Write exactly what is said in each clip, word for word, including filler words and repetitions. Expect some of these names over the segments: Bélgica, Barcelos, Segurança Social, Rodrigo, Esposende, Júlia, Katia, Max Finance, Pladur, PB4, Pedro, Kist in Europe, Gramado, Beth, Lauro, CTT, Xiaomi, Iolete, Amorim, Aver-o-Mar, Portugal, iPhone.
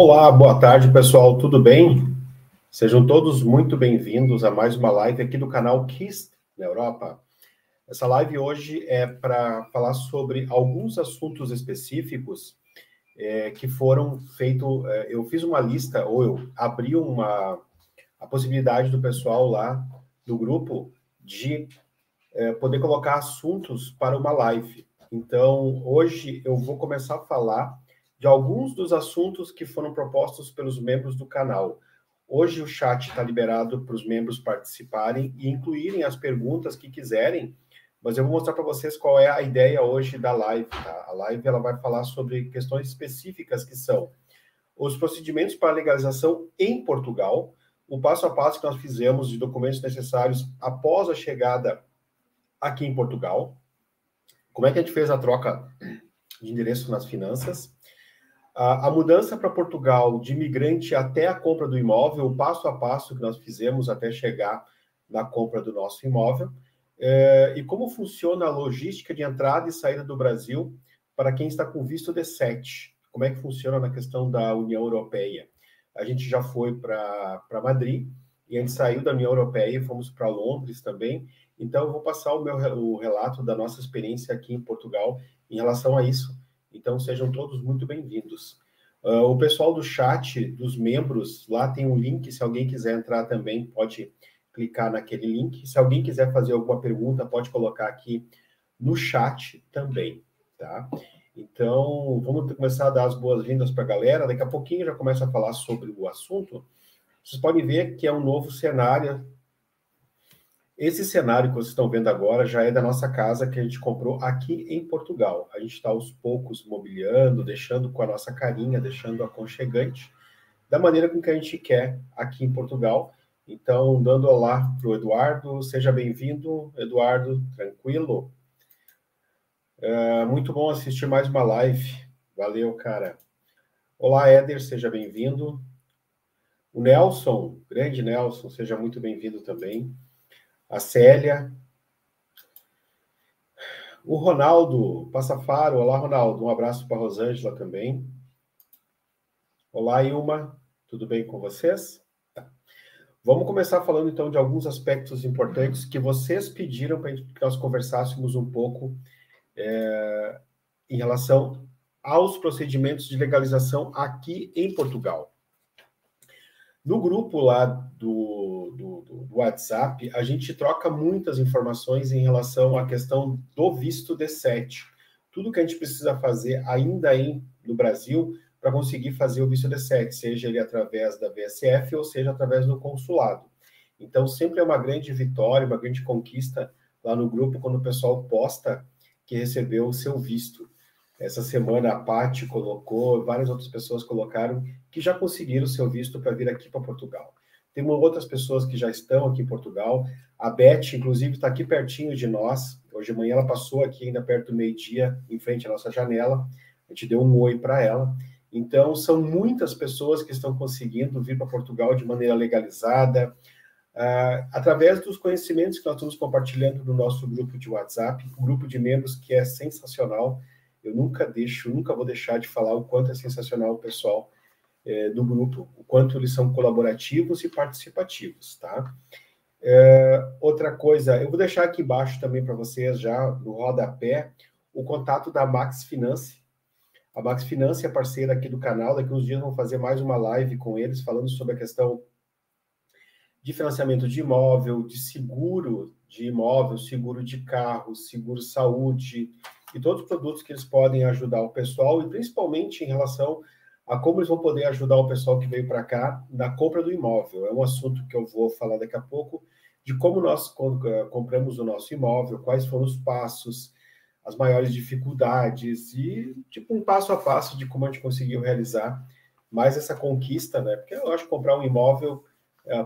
Olá, boa tarde, pessoal, tudo bem? Sejam todos muito bem-vindos a mais uma live aqui do canal Kist in Europe. Essa live hoje é para falar sobre alguns assuntos específicos é, que foram feitos... É, eu fiz uma lista, ou eu abri uma... a possibilidade do pessoal lá do grupo de é, poder colocar assuntos para uma live. Então, hoje eu vou começar a falar de alguns dos assuntos que foram propostos pelos membros do canal. Hoje o chat está liberado para os membros participarem e incluírem as perguntas que quiserem, mas eu vou mostrar para vocês qual é a ideia hoje da live, tá? A live ela vai falar sobre questões específicas que são os procedimentos para a legalização em Portugal, o passo a passo que nós fizemos de documentos necessários após a chegada aqui em Portugal, como é que a gente fez a troca de endereço nas finanças, a mudança para Portugal de imigrante até a compra do imóvel, o passo a passo que nós fizemos até chegar na compra do nosso imóvel, e como funciona a logística de entrada e saída do Brasil para quem está com visto D sete, como é que funciona na questão da União Europeia. A gente já foi para Madrid, e a gente saiu da União Europeia e fomos para Londres também. Então, eu vou passar o meu o relato da nossa experiência aqui em Portugal em relação a isso. Então, sejam todos muito bem-vindos. Uh, o pessoal do chat, dos membros, lá tem um link. Se alguém quiser entrar também, pode clicar naquele link. Se alguém quiser fazer alguma pergunta, pode colocar aqui no chat também, tá? Então, vamos começar a dar as boas-vindas para a galera. Daqui a pouquinho já começa a falar sobre o assunto. Vocês podem ver que é um novo cenário. Esse cenário que vocês estão vendo agora já é da nossa casa que a gente comprou aqui em Portugal. A gente está aos poucos mobiliando, deixando com a nossa carinha, deixando aconchegante, da maneira com que a gente quer aqui em Portugal. Então, dando olá para o Eduardo, seja bem-vindo, Eduardo, tranquilo. É, muito bom assistir mais uma live, valeu, cara. Olá, Éder, seja bem-vindo. O Nelson, grande Nelson, seja muito bem-vindo também. A Célia, o Ronaldo Passafaro, olá Ronaldo, um abraço para a Rosângela também. Olá Ilma, tudo bem com vocês? Tá. Vamos começar falando então de alguns aspectos importantes que vocês pediram para que nós conversássemos um pouco é, em relação aos procedimentos de legalização aqui em Portugal. No grupo lá do, do, do WhatsApp, a gente troca muitas informações em relação à questão do visto D sete. Tudo que a gente precisa fazer ainda em, no Brasil para conseguir fazer o visto D sete, seja ele através da V S F ou seja através do consulado. Então, sempre é uma grande vitória, uma grande conquista lá no grupo quando o pessoal posta que recebeu o seu visto. Essa semana a Paty colocou, várias outras pessoas colocaram que já conseguiram o seu visto para vir aqui para Portugal. Tem outras pessoas que já estão aqui em Portugal. A Beth, inclusive, está aqui pertinho de nós. Hoje de manhã ela passou aqui ainda perto do meio-dia, em frente à nossa janela. A gente deu um oi para ela. Então, são muitas pessoas que estão conseguindo vir para Portugal de maneira legalizada, Uh, através dos conhecimentos que nós estamos compartilhando no nosso grupo de WhatsApp, um grupo de membros que é sensacional. Eu nunca deixo, nunca vou deixar de falar o quanto é sensacional o pessoal eh, do grupo, o quanto eles são colaborativos e participativos, tá? É, outra coisa, eu vou deixar aqui embaixo também para vocês, já no rodapé, o contato da Max Finance. A Max Finance é parceira aqui do canal, daqui uns dias vamos fazer mais uma live com eles, falando sobre a questão de financiamento de imóvel, de seguro de imóvel, seguro de carro, seguro saúde, e todos os produtos que eles podem ajudar o pessoal, e principalmente em relação a como eles vão poder ajudar o pessoal que veio para cá na compra do imóvel. É um assunto que eu vou falar daqui a pouco, de como nós compramos o nosso imóvel, quais foram os passos, as maiores dificuldades, e tipo um passo a passo de como a gente conseguiu realizar mais essa conquista, né? Porque eu acho que comprar um imóvel,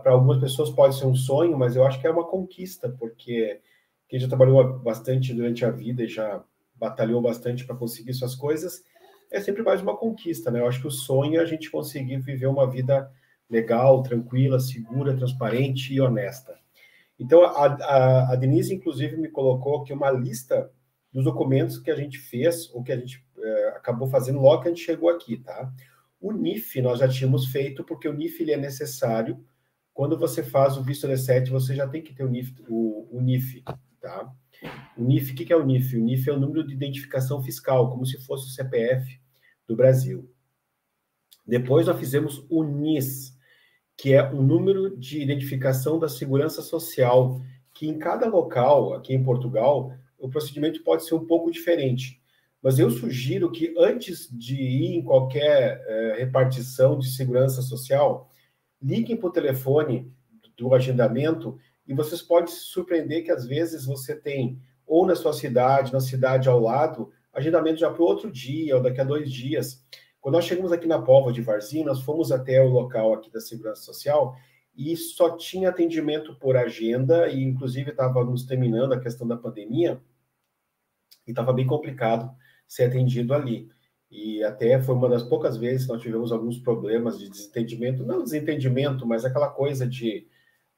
para algumas pessoas pode ser um sonho, mas eu acho que é uma conquista, porque quem já trabalhou bastante durante a vida e já batalhou bastante para conseguir suas coisas, é sempre mais uma conquista, né? Eu acho que o sonho é a gente conseguir viver uma vida legal, tranquila, segura, transparente e honesta. Então, a, a, a Denise, inclusive, me colocou aqui uma lista dos documentos que a gente fez, ou que a gente é, acabou fazendo logo que a gente chegou aqui, tá? O N I F nós já tínhamos feito, porque o N I F ele é necessário. Quando você faz o visto D sete, você já tem que ter o N I F. O, o N I F, tá? O N I F, o que é o N I F? O N I F é o número de identificação fiscal, como se fosse o C P F do Brasil. Depois nós fizemos o N I S, que é o número de identificação da segurança social, que em cada local, aqui em Portugal, o procedimento pode ser um pouco diferente. Mas eu sugiro que antes de ir em qualquer eh, repartição de segurança social, liguem para o telefone do agendamento e vocês podem se surpreender que às vezes você tem, ou na sua cidade, na cidade ao lado, agendamento já para outro dia ou daqui a dois dias. Quando nós chegamos aqui na Póvoa de Varzim, nós fomos até o local aqui da Segurança Social e só tinha atendimento por agenda e, inclusive, estávamos terminando a questão da pandemia e estava bem complicado ser atendido ali. E até foi uma das poucas vezes que nós tivemos alguns problemas de desentendimento, não desentendimento, mas aquela coisa de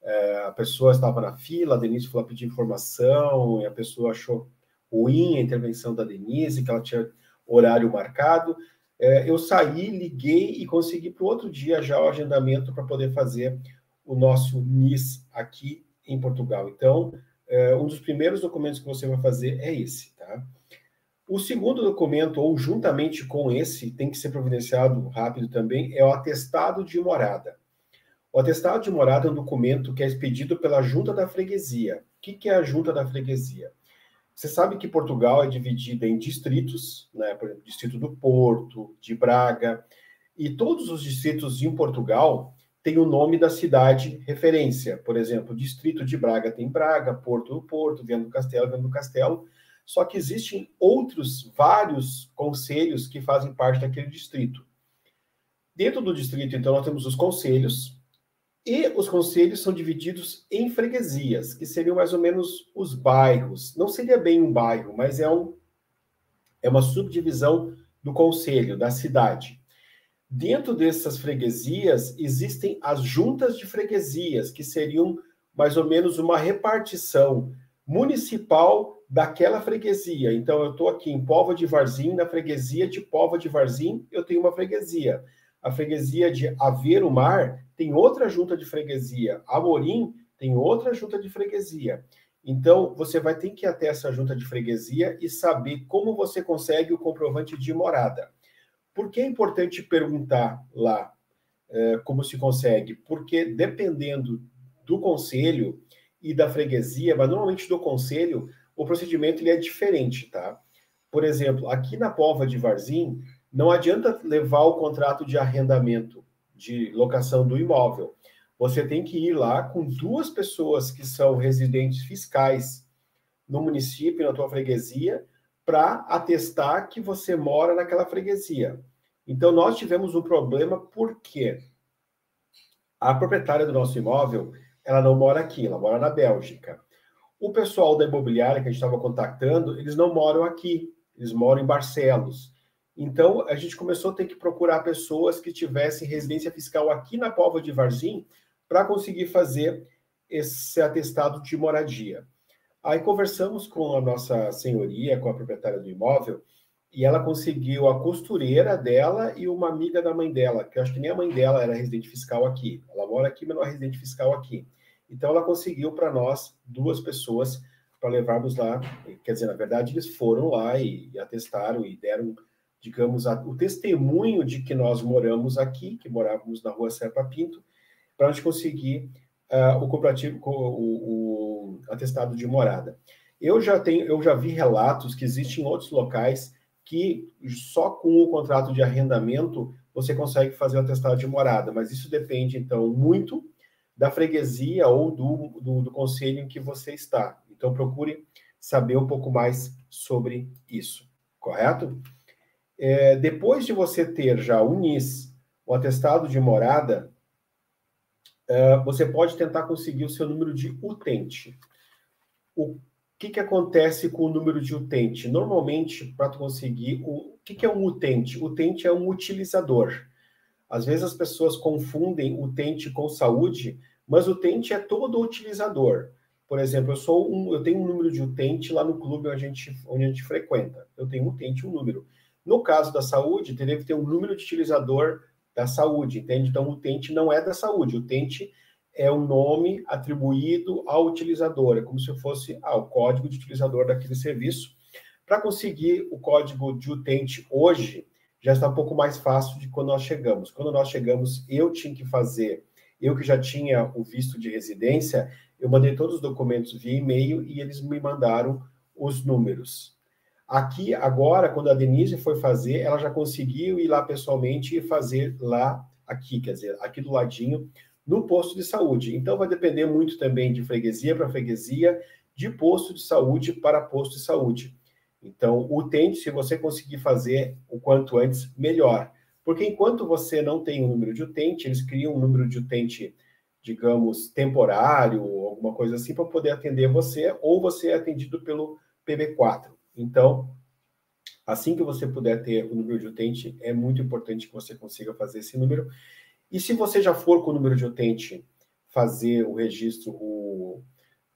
uh, a pessoa estava na fila, a Denise foi lá pedir informação e a pessoa achou ruim a intervenção da Denise, que ela tinha horário marcado. Eu saí, liguei e consegui para o outro dia já o agendamento para poder fazer o nosso N I S aqui em Portugal. Então, um dos primeiros documentos que você vai fazer é esse, tá? O segundo documento, ou juntamente com esse, tem que ser providenciado rápido também, é o atestado de morada. O atestado de morada é um documento que é expedido pela Junta da Freguesia. O que é a Junta da Freguesia? Você sabe que Portugal é dividida em distritos, né? Por exemplo, distrito do Porto, de Braga, e todos os distritos em Portugal têm o nome da cidade referência. Por exemplo, o distrito de Braga tem Braga, Porto do Porto, Viana do Castelo, Viana do Castelo. Só que existem outros vários conselhos que fazem parte daquele distrito. Dentro do distrito, então, nós temos os conselhos, e os conselhos são divididos em freguesias, que seriam mais ou menos os bairros. Não seria bem um bairro, mas é, um, é uma subdivisão do conselho, da cidade. Dentro dessas freguesias, existem as juntas de freguesias, que seriam mais ou menos uma repartição municipal daquela freguesia. Então, eu estou aqui em Póvoa de Varzim, na freguesia de Póvoa de Varzim, eu tenho uma freguesia. A freguesia de Aver-o-Mar tem outra junta de freguesia. Amorim tem outra junta de freguesia. Então, você vai ter que ir até essa junta de freguesia e saber como você consegue o comprovante de morada. Por que é importante perguntar lá eh, como se consegue? Porque dependendo do conselho e da freguesia, mas normalmente do conselho, o procedimento ele é diferente, tá? Por exemplo, aqui na Póvoa de Varzim, não adianta levar o contrato de arrendamento, de locação do imóvel. Você tem que ir lá com duas pessoas que são residentes fiscais no município, na tua freguesia, para atestar que você mora naquela freguesia. Então, nós tivemos um problema porque a proprietária do nosso imóvel, ela não mora aqui, ela mora na Bélgica. O pessoal da imobiliária que a gente estava contactando, eles não moram aqui, eles moram em Barcelos. Então, a gente começou a ter que procurar pessoas que tivessem residência fiscal aqui na Póvoa de Varzim para conseguir fazer esse atestado de moradia. Aí conversamos com a nossa senhoria, com a proprietária do imóvel, e ela conseguiu a costureira dela e uma amiga da mãe dela, que eu acho que nem a mãe dela era residente fiscal aqui. Ela mora aqui, mas não é residente fiscal aqui. Então, ela conseguiu para nós duas pessoas para levarmos lá. Quer dizer, na verdade, eles foram lá e, e atestaram e deram, digamos, o testemunho de que nós moramos aqui, que morávamos na rua Serpa Pinto, para a gente conseguir uh, o comparativo com o, o atestado de morada. Eu já tenho, eu já vi relatos que existem em outros locais que só com o contrato de arrendamento você consegue fazer o atestado de morada, mas isso depende, então, muito da freguesia ou do, do, do conselho em que você está. Então, procure saber um pouco mais sobre isso, correto? É, depois de você ter já o N I S, o atestado de morada, uh, você pode tentar conseguir o seu número de utente. O que, que acontece com o número de utente? Normalmente, para tu conseguir, o, o que, que é um utente? Utente é um utilizador. Às vezes as pessoas confundem utente com saúde, mas utente é todo utilizador. Por exemplo, eu, sou um, eu tenho um número de utente lá no clube onde a gente, onde a gente frequenta. Eu tenho um utente, um número. No caso da saúde, deve ter um número de utilizador da saúde, entende? Então, o utente não é da saúde, o utente é o nome atribuído ao utilizador, é como se fosse ah, o código de utilizador daquele serviço. Para conseguir o código de utente hoje, já está um pouco mais fácil de quando nós chegamos. Quando nós chegamos, eu tinha que fazer, eu que já tinha o visto de residência, eu mandei todos os documentos via e-mail e eles me mandaram os números. Aqui, agora, quando a Denise foi fazer, ela já conseguiu ir lá pessoalmente e fazer lá, aqui, quer dizer, aqui do ladinho, no posto de saúde. Então, vai depender muito também de freguesia para freguesia, de posto de saúde para posto de saúde. Então, o utente, se você conseguir fazer o quanto antes, melhor. Porque enquanto você não tem um número de utente, eles criam um número de utente, digamos, temporário, alguma coisa assim, para poder atender você, ou você é atendido pelo P B quatro. Então, assim que você puder ter o número de utente, é muito importante que você consiga fazer esse número. E se você já for com o número de utente fazer o registro, o...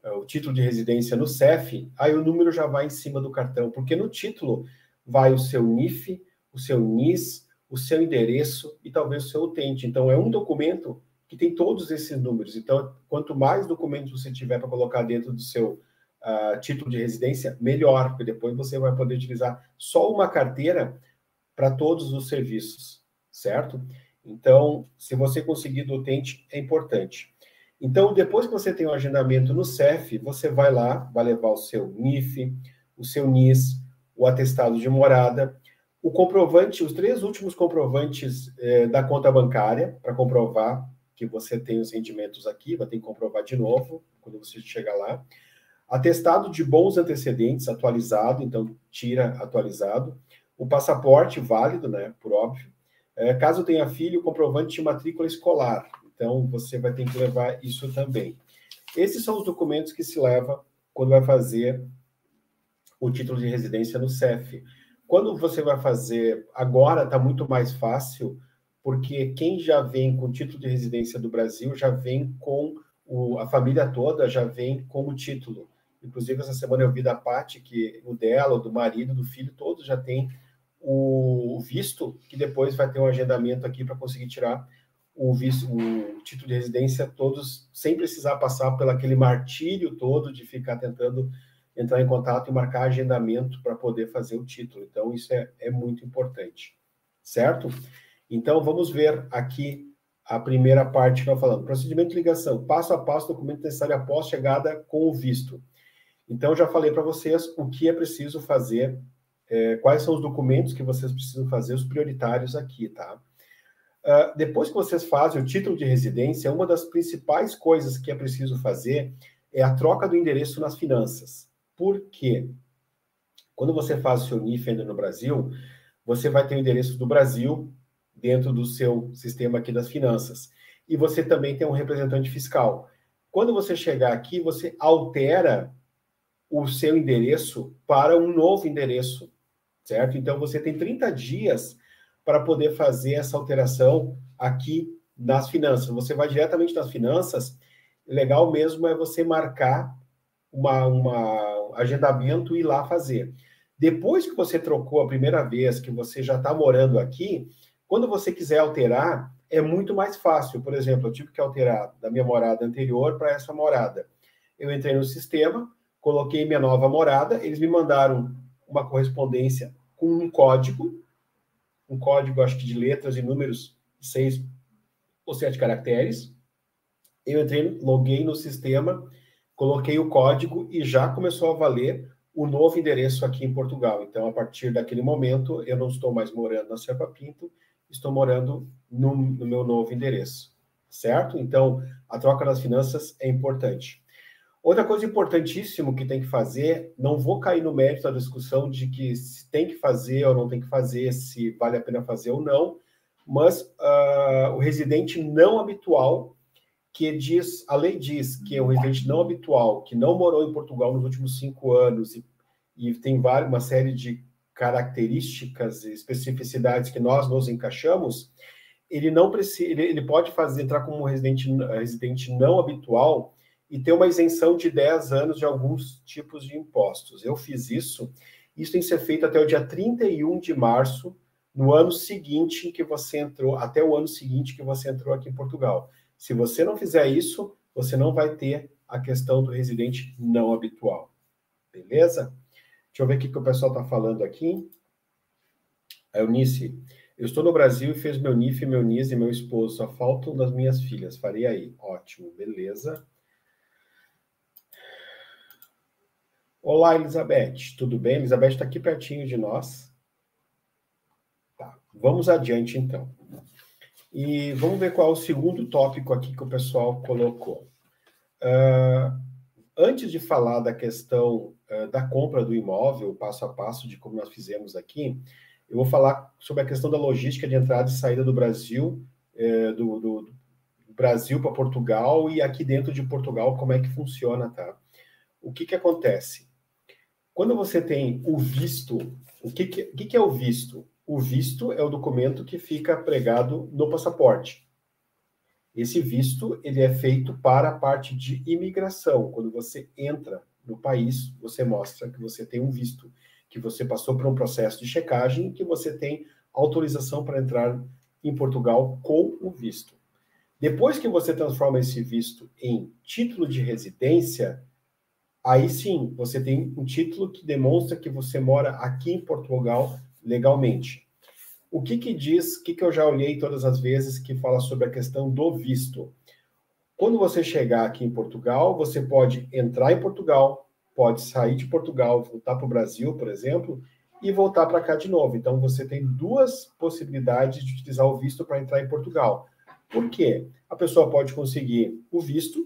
o título de residência no S E F, aí o número já vai em cima do cartão, porque no título vai o seu N I F, o seu N I S, o seu endereço e talvez o seu utente. Então, é um documento que tem todos esses números. Então, quanto mais documentos você tiver para colocar dentro do seu uh, título de residência, melhor, porque depois você vai poder utilizar só uma carteira para todos os serviços, certo? Então, se você conseguir do utente, é importante. Então, depois que você tem o agendamento no S E F, você vai lá, vai levar o seu N I F, o seu N I S, o atestado de morada, o comprovante, os três últimos comprovantes eh, da conta bancária, para comprovar que você tem os rendimentos aqui, vai ter que comprovar de novo, quando você chegar lá. Atestado de bons antecedentes, atualizado, então tira atualizado. O passaporte válido, né, por óbvio. Eh, caso tenha filho, comprovante de matrícula escolar. Então, você vai ter que levar isso também. Esses são os documentos que se leva quando vai fazer o título de residência no S E F. Quando você vai fazer... Agora está muito mais fácil, porque quem já vem com o título de residência do Brasil, já vem com o, a família toda, já vem com o título. Inclusive, essa semana eu vi da Paty que o dela, do marido, do filho, todos já tem o, o visto, que depois vai ter um agendamento aqui para conseguir tirar... O, visto, o título de residência, todos, sem precisar passar por aquele martírio todo de ficar tentando entrar em contato e marcar agendamento para poder fazer o título. Então, isso é, é muito importante, certo? Então, vamos ver aqui a primeira parte que eu estou falando. Procedimento de ligação, passo a passo, documento necessário após chegada com o visto. Então, já falei para vocês o que é preciso fazer, é, quais são os documentos que vocês precisam fazer, os prioritários aqui, tá? Uh, depois que vocês fazem o título de residência, uma das principais coisas que é preciso fazer é a troca do endereço nas finanças. Por quê? Quando você faz o seu N I F ainda no Brasil, você vai ter o endereço do Brasil dentro do seu sistema aqui das finanças. E você também tem um representante fiscal. Quando você chegar aqui, você altera o seu endereço para um novo endereço, certo? Então, você tem trinta dias... para poder fazer essa alteração aqui nas finanças. Você vai diretamente nas finanças, legal mesmo é você marcar uma, uma agendamento e ir lá fazer. Depois que você trocou a primeira vez, que você já está morando aqui, quando você quiser alterar, é muito mais fácil. Por exemplo, eu tive que alterar da minha morada anterior para essa morada. Eu entrei no sistema, coloquei minha nova morada, eles me mandaram uma correspondência com um código, um código, acho que de letras e números, seis ou sete caracteres. Eu entrei, loguei no sistema, coloquei o código e já começou a valer o novo endereço aqui em Portugal. Então, a partir daquele momento, eu não estou mais morando na Serpa Pinto, estou morando no, no meu novo endereço, certo? Então, a troca das finanças é importante. Outra coisa importantíssima que tem que fazer, não vou cair no mérito da discussão de que se tem que fazer ou não tem que fazer, se vale a pena fazer ou não, mas uh, o residente não habitual, que diz, a lei diz que o residente não habitual, que não morou em Portugal nos últimos cinco anos e, e tem várias, uma série de características e especificidades que nós nos encaixamos, ele, não precisa, ele, ele pode fazer, entrar como residente, residente não habitual e ter uma isenção de dez anos de alguns tipos de impostos. Eu fiz isso, isso tem que ser feito até o dia trinta e um de março no ano seguinte que você entrou, até o ano seguinte que você entrou aqui em Portugal. Se você não fizer isso, você não vai ter a questão do residente não habitual. Beleza? Deixa eu ver o que o pessoal está falando aqui. A Eunice. Eu estou no Brasil e fiz meu N I F, meu N I S e meu esposo. Só faltam das minhas filhas. Farei aí. Ótimo. Beleza. Olá, Elizabeth. Tudo bem? Elizabeth está aqui pertinho de nós. Tá. Vamos adiante, então. E vamos ver qual é o segundo tópico aqui que o pessoal colocou. Uh, antes de falar da questão uh, da compra do imóvel, passo a passo de como nós fizemos aqui, eu vou falar sobre a questão da logística de entrada e saída do Brasil, eh, do, do, do Brasil para Portugal e aqui dentro de Portugal, como é que funciona, tá? O que que acontece? Quando você tem o visto, o que que, o que que é o visto? O visto é o documento que fica pregado no passaporte. Esse visto, ele é feito para a parte de imigração. Quando você entra no país, você mostra que você tem um visto, que você passou por um processo de checagem e que você tem autorização para entrar em Portugal com o visto. Depois que você transforma esse visto em título de residência, aí sim, você tem um título que demonstra que você mora aqui em Portugal legalmente. O que que diz, o que que eu já olhei todas as vezes que fala sobre a questão do visto? Quando você chegar aqui em Portugal, você pode entrar em Portugal, pode sair de Portugal, voltar para o Brasil, por exemplo, e voltar para cá de novo. Então, você tem duas possibilidades de utilizar o visto para entrar em Portugal. Por quê? A pessoa pode conseguir o visto,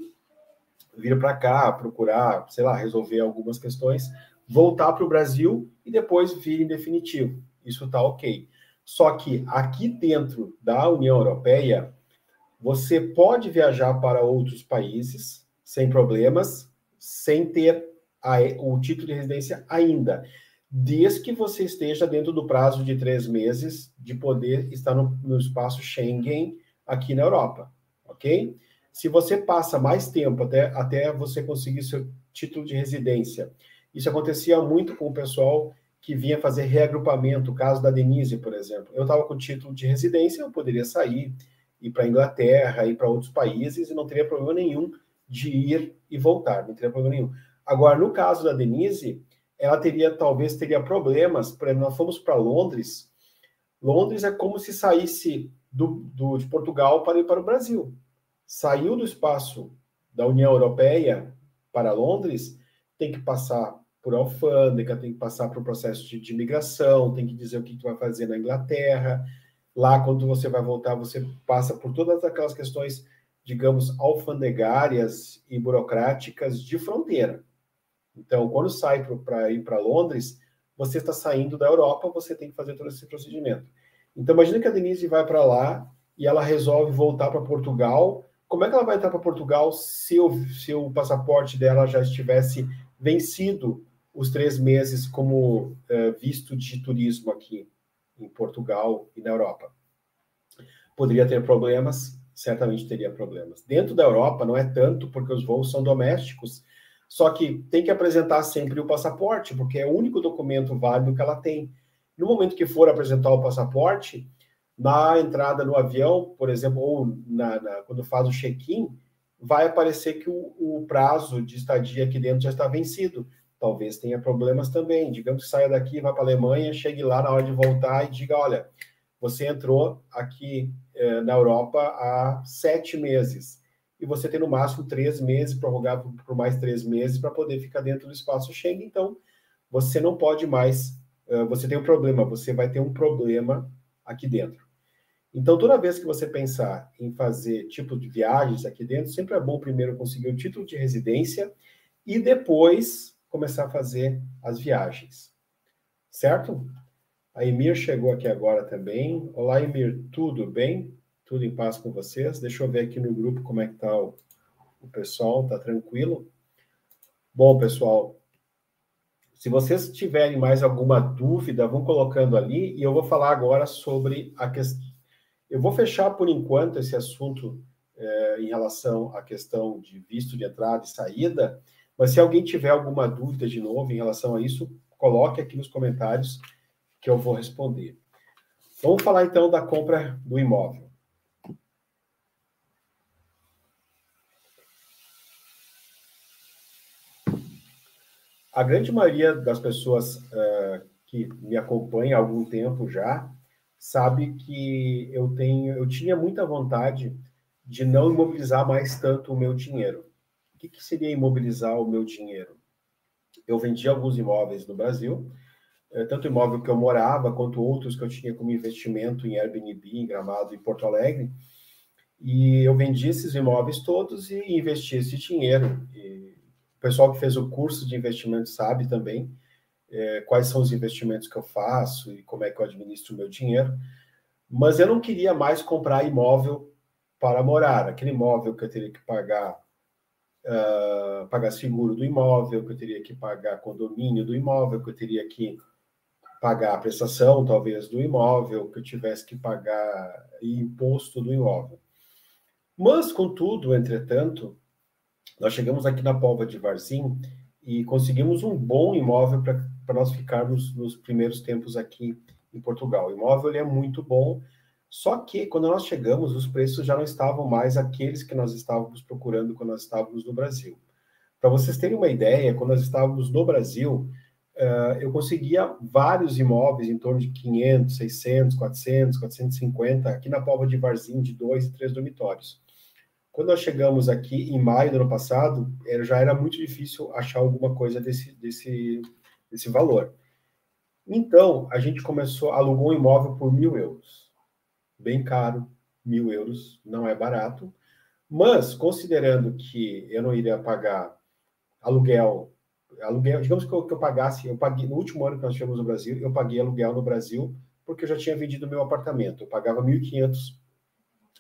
vir para cá, procurar, sei lá, resolver algumas questões, voltar para o Brasil e depois vir em definitivo. Isso está ok. Só que aqui dentro da União Europeia, você pode viajar para outros países sem problemas, sem ter o título de residência ainda, desde que você esteja dentro do prazo de três meses de poder estar no, no espaço Schengen aqui na Europa, ok? Se você passa mais tempo até, até você conseguir seu título de residência, isso acontecia muito com o pessoal que vinha fazer reagrupamento, o caso da Denise, por exemplo. Eu estava com título de residência, eu poderia sair, ir para a Inglaterra, ir para outros países, e não teria problema nenhum de ir e voltar, não teria problema nenhum. Agora, no caso da Denise, ela teria, talvez, teria problemas. Por exemplo, nós fomos para Londres. Londres é como se saísse do, do, de Portugal para ir para o Brasil. Saiu do espaço da União Europeia para Londres, tem que passar por alfândega, tem que passar por um processo de, de imigração, tem que dizer o que tu vai fazer na Inglaterra. Lá, quando você vai voltar, você passa por todas aquelas questões, digamos, alfandegárias e burocráticas de fronteira. Então, quando sai para ir para Londres, você está saindo da Europa, você tem que fazer todo esse procedimento. Então, imagina que a Denise vai para lá e ela resolve voltar para Portugal. Como é que ela vai entrar para Portugal se o, se o passaporte dela já estivesse vencido os três meses como eh, visto de turismo aqui em Portugal e na Europa? Poderia ter problemas, certamente teria problemas. Dentro da Europa não é tanto, porque os voos são domésticos, só que tem que apresentar sempre o passaporte, porque é o único documento válido que ela tem. No momento que for apresentar o passaporte, na entrada no avião, por exemplo, ou na, na, quando faz o check-in, vai aparecer que o, o prazo de estadia aqui dentro já está vencido. Talvez tenha problemas também. Digamos que saia daqui, vá para a Alemanha, chegue lá na hora de voltar e diga, olha, você entrou aqui eh, na Europa há sete meses. E você tem no máximo três meses, prorrogar por mais três meses para poder ficar dentro do espaço Schengen. Então, você não pode mais, você tem um problema, você vai ter um problema aqui dentro. Então, toda vez que você pensar em fazer tipo de viagens aqui dentro, sempre é bom primeiro conseguir o título de residência e depois começar a fazer as viagens. Certo? A Emir chegou aqui agora também. Olá, Emir, tudo bem? Tudo em paz com vocês. Deixa eu ver aqui no grupo como é que tá o, o pessoal, tá tranquilo? Bom, pessoal, se vocês tiverem mais alguma dúvida, vão colocando ali, e eu vou falar agora sobre a questão... Eu vou fechar, por enquanto, esse assunto eh, em relação à questão de visto de entrada e saída, mas se alguém tiver alguma dúvida de novo em relação a isso, coloque aqui nos comentários que eu vou responder. Vamos falar, então, da compra do imóvel. A grande maioria das pessoas uh, que me acompanha há algum tempo já sabe que eu, tenho, eu tinha muita vontade de não imobilizar mais tanto o meu dinheiro. O que, que seria imobilizar o meu dinheiro? Eu vendi alguns imóveis no Brasil, tanto imóvel que eu morava, quanto outros que eu tinha como investimento em Airbnb, em Gramado e Porto Alegre. E eu vendi esses imóveis todos e investi esse dinheiro. E o pessoal que fez o curso de investimento sabe também é, quais são os investimentos que eu faço e como é que eu administro o meu dinheiro. Mas eu não queria mais comprar imóvel para morar. Aquele imóvel que eu teria que pagar, uh, pagar seguro do imóvel, que eu teria que pagar condomínio do imóvel, que eu teria que pagar a prestação, talvez, do imóvel, que eu tivesse que pagar imposto do imóvel. Mas, contudo, entretanto, nós chegamos aqui na Póvoa de Varzim e conseguimos um bom imóvel para nós ficarmos nos primeiros tempos aqui em Portugal. O imóvel ele é muito bom, só que, quando nós chegamos, os preços já não estavam mais aqueles que nós estávamos procurando quando nós estávamos no Brasil. Para vocês terem uma ideia, quando nós estávamos no Brasil, Uh, eu conseguia vários imóveis em torno de quinhentos, seiscentos, quatrocentos, quatrocentos e cinquenta, aqui na Póvoa de Varzim, de dois e três dormitórios. Quando nós chegamos aqui, em maio do ano passado, era, já era muito difícil achar alguma coisa desse, desse, desse valor. Então, a gente começou, alugou um imóvel por mil euros. Bem caro, mil euros, não é barato. Mas, considerando que eu não iria pagar aluguel, aluguel, digamos que eu, que eu pagasse, eu paguei, no último ano que nós tivemos no Brasil, eu paguei aluguel no Brasil, porque eu já tinha vendido meu apartamento. Eu pagava mil e quinhentos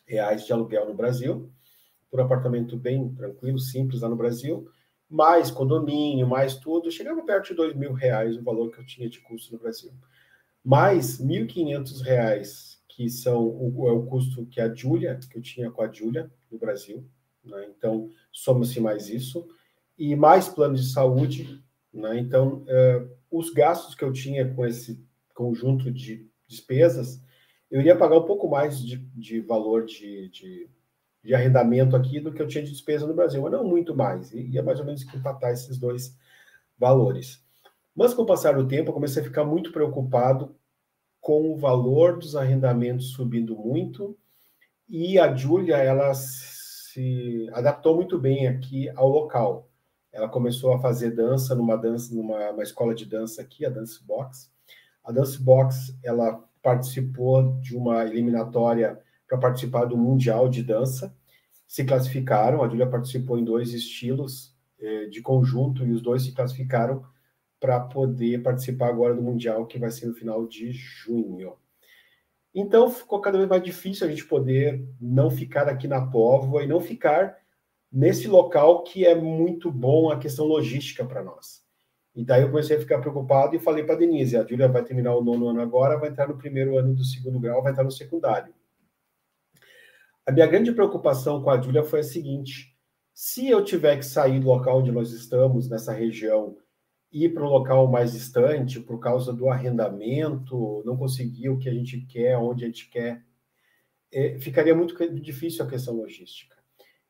reais de aluguel no Brasil, por um apartamento bem tranquilo, simples lá no Brasil, mais condomínio, mais tudo, chegava perto de dois mil reais o valor que eu tinha de custo no Brasil. Mais mil e quinhentos reais, que são o, é o custo que a Júlia, que eu tinha com a Júlia no Brasil, né? Então, soma-se mais isso, e mais plano de saúde, né? Então, eh, os gastos que eu tinha com esse conjunto de despesas, eu iria pagar um pouco mais de, de valor de, de, de arrendamento aqui do que eu tinha de despesa no Brasil, mas não muito mais, ia mais ou menos empatar esses dois valores. Mas, com o passar do tempo, eu comecei a ficar muito preocupado com o valor dos arrendamentos subindo muito, e a Júlia, ela se adaptou muito bem aqui ao local. Ela começou a fazer dança numa dança numa uma escola de dança aqui, a Dance Box. A Dance Box, ela participou de uma eliminatória para participar do Mundial de Dança. Se classificaram, a Júlia participou em dois estilos eh, de conjunto, e os dois se classificaram para poder participar agora do Mundial, que vai ser no final de junho. Então, ficou cada vez mais difícil a gente poder não ficar aqui na Póvoa e não ficar nesse local que é muito bom a questão logística para nós. E daí eu comecei a ficar preocupado e falei para a Denise, a Júlia vai terminar o nono ano agora, vai entrar no primeiro ano do segundo grau, vai estar no secundário. A minha grande preocupação com a Júlia foi a seguinte, se eu tiver que sair do local onde nós estamos, nessa região, ir para um local mais distante, por causa do arrendamento, não conseguir o que a gente quer, onde a gente quer, é, ficaria muito difícil a questão logística.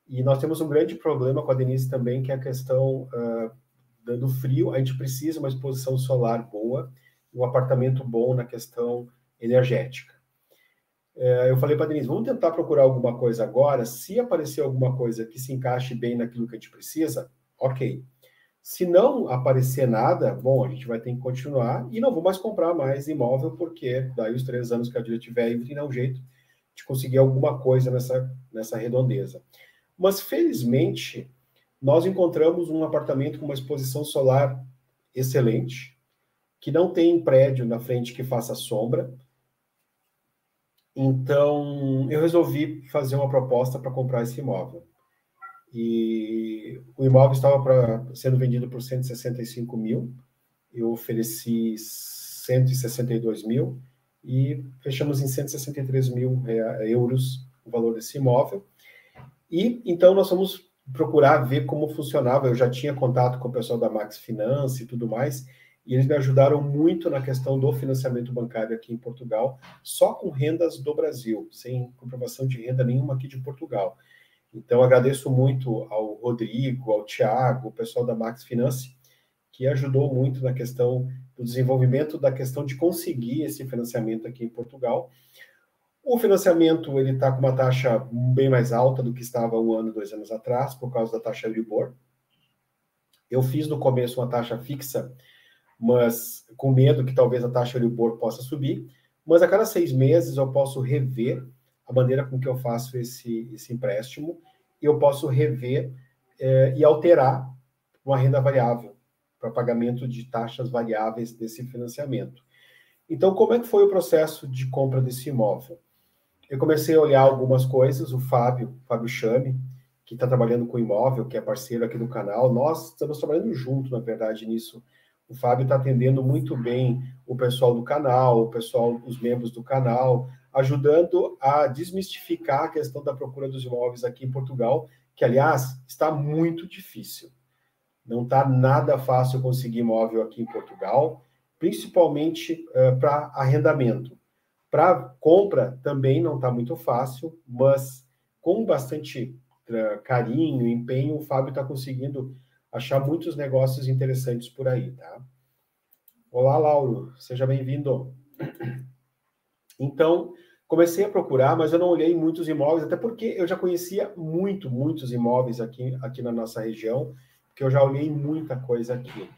E nós temos um grande problema com a Denise também, que é a questão uh, do frio. A gente precisa de uma exposição solar boa, um apartamento bom na questão energética. Uh, eu falei para a Denise, vamos tentar procurar alguma coisa agora. Se aparecer alguma coisa que se encaixe bem naquilo que a gente precisa, ok. Se não aparecer nada, bom, a gente vai ter que continuar e não vou mais comprar mais imóvel, porque daí os três anos que a dívida tiver, aí tem um jeito de conseguir alguma coisa nessa, nessa redondeza. Mas, felizmente, nós encontramos um apartamento com uma exposição solar excelente, que não tem prédio na frente que faça sombra. Então, eu resolvi fazer uma proposta para comprar esse imóvel. E o imóvel estava pra, sendo vendido por cento e sessenta e cinco mil, eu ofereci cento e sessenta e dois mil, e fechamos em cento e sessenta e três mil euros o valor desse imóvel. E, então, nós fomos procurar ver como funcionava. Eu já tinha contato com o pessoal da Max Finance e tudo mais, E eles me ajudaram muito na questão do financiamento bancário aqui em Portugal, só com rendas do Brasil, sem comprovação de renda nenhuma aqui de Portugal. Então, agradeço muito ao Rodrigo, ao Thiago, o pessoal da Max Finance, que ajudou muito na questão do desenvolvimento da questão de conseguir esse financiamento aqui em Portugal. O financiamento ele está com uma taxa bem mais alta do que estava um ano, dois anos atrás, por causa da taxa Euribor. Eu fiz no começo uma taxa fixa, mas com medo que talvez a taxa Euribor possa subir. Mas a cada seis meses eu posso rever a maneira com que eu faço esse, esse empréstimo, e eu posso rever eh, e alterar uma renda variável para pagamento de taxas variáveis desse financiamento. Então, como é que foi o processo de compra desse imóvel? Eu comecei a olhar algumas coisas, o Fábio, Fábio Chame, que está trabalhando com imóvel, que é parceiro aqui do canal, nós estamos trabalhando junto, na verdade, nisso. O Fábio está atendendo muito bem o pessoal do canal, o pessoal, os membros do canal, ajudando a desmistificar a questão da procura dos imóveis aqui em Portugal, que, aliás, está muito difícil. Não está nada fácil conseguir imóvel aqui em Portugal, principalmente uh, para arrendamento. Para compra também não está muito fácil, mas com bastante uh, carinho, empenho, o Fábio está conseguindo achar muitos negócios interessantes por aí, tá? Olá, Lauro, seja bem-vindo. Então, comecei a procurar, mas eu não olhei muitos imóveis, até porque eu já conhecia muito, muitos imóveis aqui, aqui na nossa região, porque eu já olhei muita coisa aqui.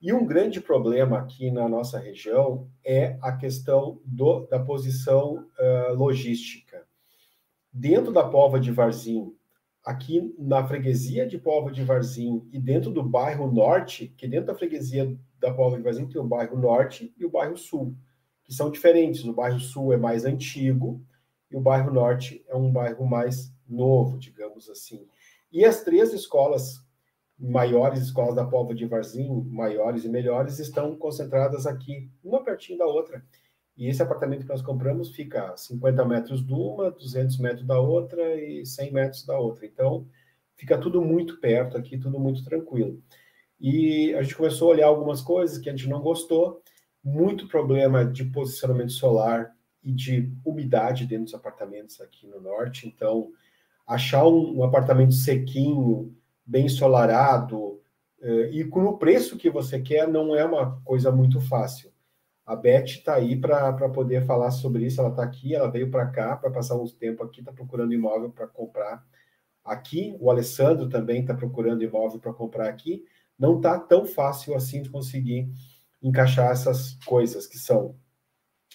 E um grande problema aqui na nossa região é a questão do, da posição uh, logística. Dentro da Póvoa de Varzim, aqui na freguesia de Póvoa de Varzim e dentro do bairro Norte, que dentro da freguesia da Póvoa de Varzim tem o bairro Norte e o bairro Sul, que são diferentes. O bairro Sul é mais antigo e o bairro Norte é um bairro mais novo, digamos assim. E as três escolas maiores, escolas da Póvoa de Varzim, maiores e melhores, estão concentradas aqui, uma pertinho da outra. E esse apartamento que nós compramos fica a cinquenta metros de uma, duzentos metros da outra e cem metros da outra. Então, fica tudo muito perto aqui, tudo muito tranquilo. E a gente começou a olhar algumas coisas que a gente não gostou. Muito problema de posicionamento solar e de umidade dentro dos apartamentos aqui no norte. Então, achar um, um apartamento sequinho, bem ensolarado, eh, e com o preço que você quer, não é uma coisa muito fácil. A Beth está aí para poder falar sobre isso. Ela está aqui, ela veio para cá para passar uns tempo aqui, está procurando imóvel para comprar aqui. O Alessandro também está procurando imóvel para comprar aqui. Não está tão fácil assim de conseguir encaixar essas coisas que são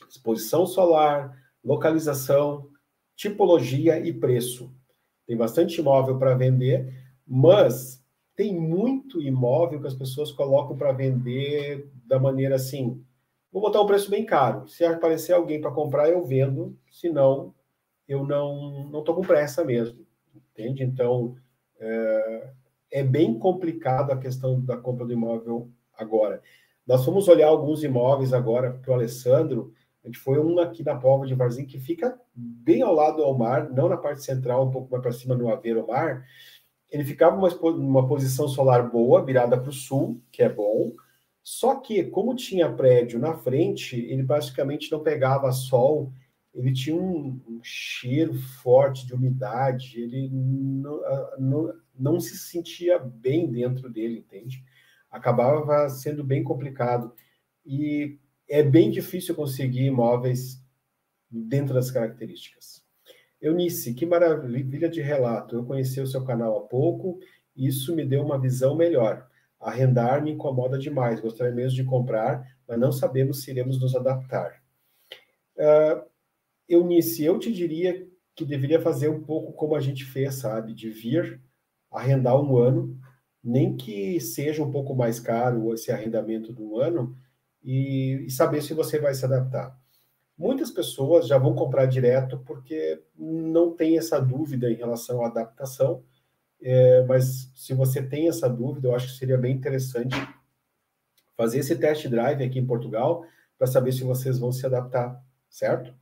exposição solar, localização, tipologia e preço. Tem bastante imóvel para vender, mas tem muito imóvel que as pessoas colocam para vender da maneira assim: vou botar um preço bem caro, se aparecer alguém para comprar, eu vendo, senão eu não não estou com pressa mesmo, entende? Então, é, é bem complicado a questão da compra do imóvel agora. Nós fomos olhar alguns imóveis agora para o Alessandro. A gente foi um aqui na Póvoa de Varzim, que fica bem ao lado ao mar, não na parte central, um pouco mais para cima, no Aver-o-Mar. Ele ficava numa, numa posição solar boa, virada para o sul, que é bom. Só que, como tinha prédio na frente, ele basicamente não pegava sol, ele tinha um, um cheiro forte de umidade, ele não, não, não se sentia bem dentro dele, entende? Acabava sendo bem complicado. E é bem difícil conseguir imóveis dentro das características. Eunice, que maravilha de relato. Eu conheci o seu canal há pouco e isso me deu uma visão melhor. Arrendar me incomoda demais. Gostaria mesmo de comprar, mas não sabemos se iremos nos adaptar. Uh, Eunice, eu te diria que deveria fazer um pouco como a gente fez, sabe? De vir arrendar um ano, nem que seja um pouco mais caro esse arrendamento do ano, e, e saber se você vai se adaptar. Muitas pessoas já vão comprar direto porque não tem essa dúvida em relação à adaptação, é, mas se você tem essa dúvida, eu acho que seria bem interessante fazer esse test drive aqui em Portugal para saber se vocês vão se adaptar, certo?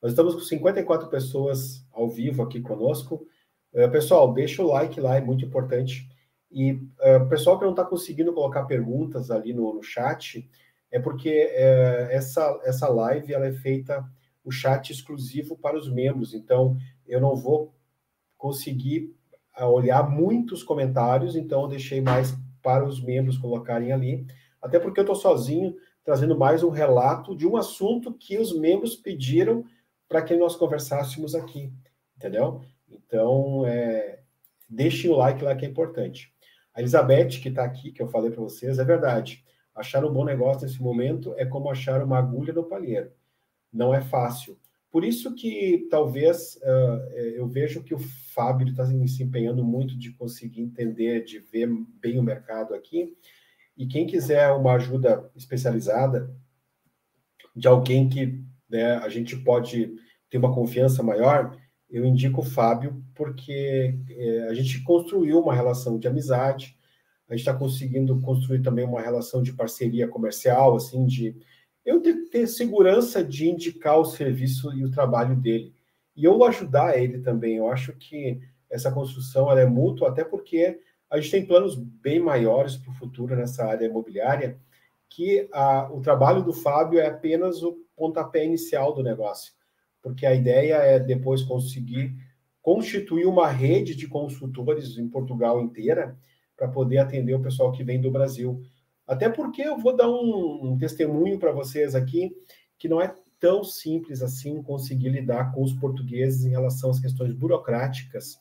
Nós estamos com cinquenta e quatro pessoas ao vivo aqui conosco. É, pessoal, deixa o like lá, é muito importante. E uh, o pessoal que não está conseguindo colocar perguntas ali no, no chat, é porque uh, essa, essa live ela é feita, o chat exclusivo para os membros. Então, eu não vou conseguir olhar muitos comentários, então eu deixei mais para os membros colocarem ali. Até porque eu estou sozinho, trazendo mais um relato de um assunto que os membros pediram para que nós conversássemos aqui, entendeu? Então, é, deixem o like lá que é importante. A Elizabeth, que está aqui, que eu falei para vocês, é verdade. Achar um bom negócio nesse momento é como achar uma agulha no palheiro. Não é fácil. Por isso que, talvez, uh, eu vejo que o Fábio está se empenhando muito de conseguir entender, de ver bem o mercado aqui. E quem quiser uma ajuda especializada de alguém que, né, a gente pode ter uma confiança maior, eu indico o Fábio, porque é, a gente construiu uma relação de amizade, a gente está conseguindo construir também uma relação de parceria comercial, assim, de eu ter, ter segurança de indicar o serviço e o trabalho dele. E eu ajudar ele também. Eu acho que essa construção ela é mútua, até porque a gente tem planos bem maiores para o futuro nessa área imobiliária, que a, o trabalho do Fábio é apenas o pontapé inicial do negócio, porque a ideia é depois conseguir constituir uma rede de consultores em Portugal inteira para poder atender o pessoal que vem do Brasil. Até porque eu vou dar um, um testemunho para vocês aqui, que não é tão simples assim conseguir lidar com os portugueses em relação às questões burocráticas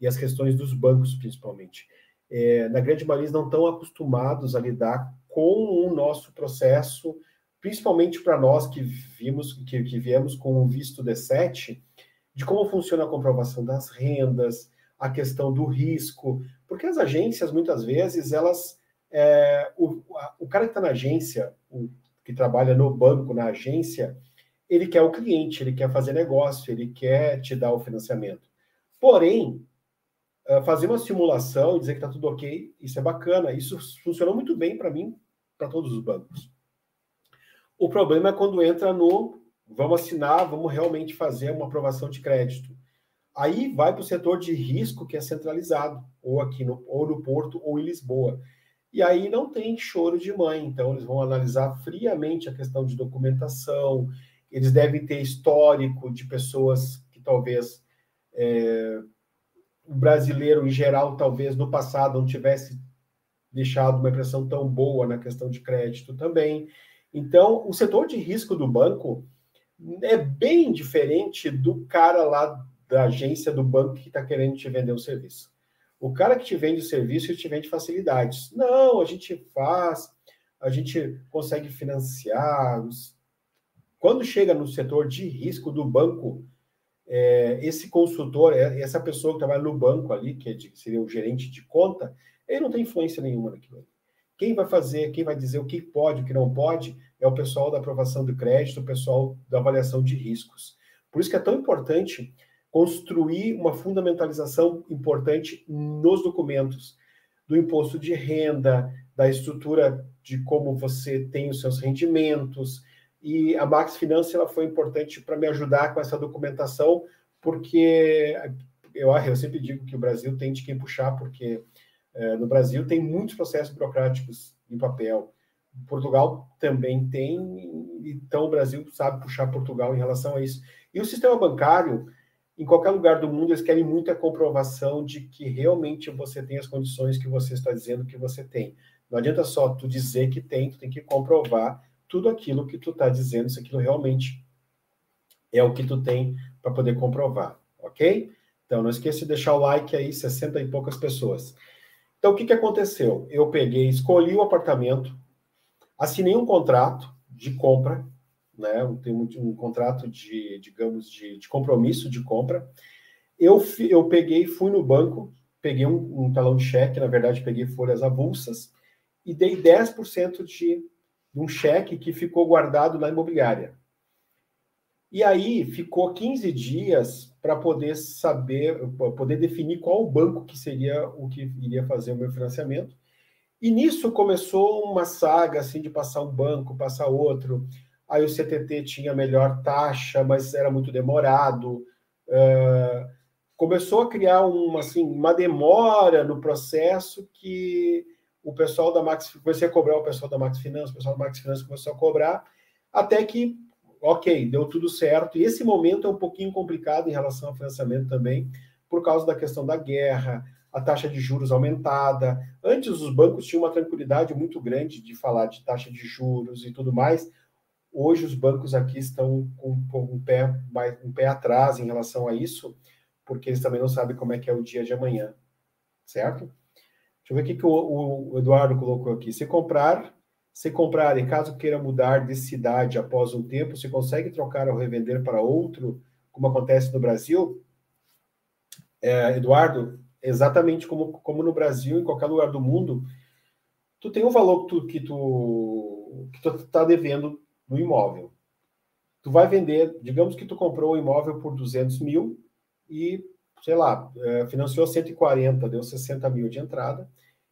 e às questões dos bancos, principalmente. É, na grande maioria, não estão acostumados a lidar com o nosso processo, principalmente para nós que, vimos, que, que viemos com o visto D sete, de como funciona a comprovação das rendas, a questão do risco, porque as agências, muitas vezes, elas... É, o, a, o cara que está na agência, o, que trabalha no banco, na agência, ele quer o cliente, ele quer fazer negócio, ele quer te dar o financiamento. Porém, fazer uma simulação e dizer que está tudo ok, isso é bacana. Isso funcionou muito bem para mim, para todos os bancos. O problema é quando entra no vamos assinar, vamos realmente fazer uma aprovação de crédito. Aí vai para o setor de risco que é centralizado, ou aqui no, ou no Porto ou em Lisboa. E aí não tem choro de mãe, então eles vão analisar friamente a questão de documentação, eles devem ter histórico de pessoas que talvez... É, o brasileiro, em geral, talvez no passado não tivesse deixado uma impressão tão boa na questão de crédito também. Então, o setor de risco do banco é bem diferente do cara lá da agência do banco que está querendo te vender um serviço. O cara que te vende o serviço, ele te vende facilidades. Não, a gente faz, a gente consegue financiar. Quando chega no setor de risco do banco, É, esse consultor, essa pessoa que trabalha no banco ali, que, é de, que seria o gerente de conta, ele não tem influência nenhuma naquilo. Quem vai fazer, quem vai dizer o que pode, o que não pode, é o pessoal da aprovação do crédito, o pessoal da avaliação de riscos. Por isso que é tão importante construir uma fundamentalização importante nos documentos, do imposto de renda, da estrutura de como você tem os seus rendimentos. E a Max Finance ela foi importante para me ajudar com essa documentação, porque eu, eu sempre digo que o Brasil tem de quem puxar, porque é, no Brasil tem muitos processos burocráticos em papel. Portugal também tem, então o Brasil sabe puxar Portugal em relação a isso. E o sistema bancário, em qualquer lugar do mundo, eles querem muita comprovação de que realmente você tem as condições que você está dizendo que você tem. Não adianta só tu dizer que tem, tu tem que comprovar tudo aquilo que tu está dizendo, se aquilo realmente é o que tu tem para poder comprovar, ok? Então, não esqueça de deixar o like aí, sessenta e poucas pessoas. Então, o que, que aconteceu? Eu peguei, escolhi o apartamento, assinei um contrato de compra, né? Tem um, um contrato de, digamos, de, de compromisso de compra. Eu, eu peguei, fui no banco, peguei um, um talão de cheque, na verdade, peguei folhas avulsas e dei dez por cento de... um cheque que ficou guardado na imobiliária. E aí ficou quinze dias para poder saber, poder definir qual o banco que seria o que iria fazer o meu financiamento. E nisso começou uma saga assim de passar um banco, passar outro. Aí o C T T tinha melhor taxa, mas era muito demorado. Uh, começou a criar uma, assim, uma demora no processo que o pessoal da Max... Comecei a cobrar o pessoal da Max Finance, o pessoal da Max Finance começou a cobrar, até que, ok, deu tudo certo. E esse momento é um pouquinho complicado em relação ao financiamento também, por causa da questão da guerra, a taxa de juros aumentada. Antes, os bancos tinham uma tranquilidade muito grande de falar de taxa de juros e tudo mais. Hoje, os bancos aqui estão com, com um, pé, um pé atrás em relação a isso, porque eles também não sabem como é que é o dia de amanhã, certo? Deixa eu ver o que, que o, o Eduardo colocou aqui. Se comprar, se comprar e caso queira mudar de cidade após um tempo, se consegue trocar ou revender para outro, como acontece no Brasil? É, Eduardo, exatamente como, como no Brasil, em qualquer lugar do mundo, tu tem um valor que tu, que tu, que tu tá devendo no imóvel. Tu vai vender, digamos que tu comprou o imóvel por duzentos mil e, sei lá, financiou cento e quarenta, deu sessenta mil de entrada,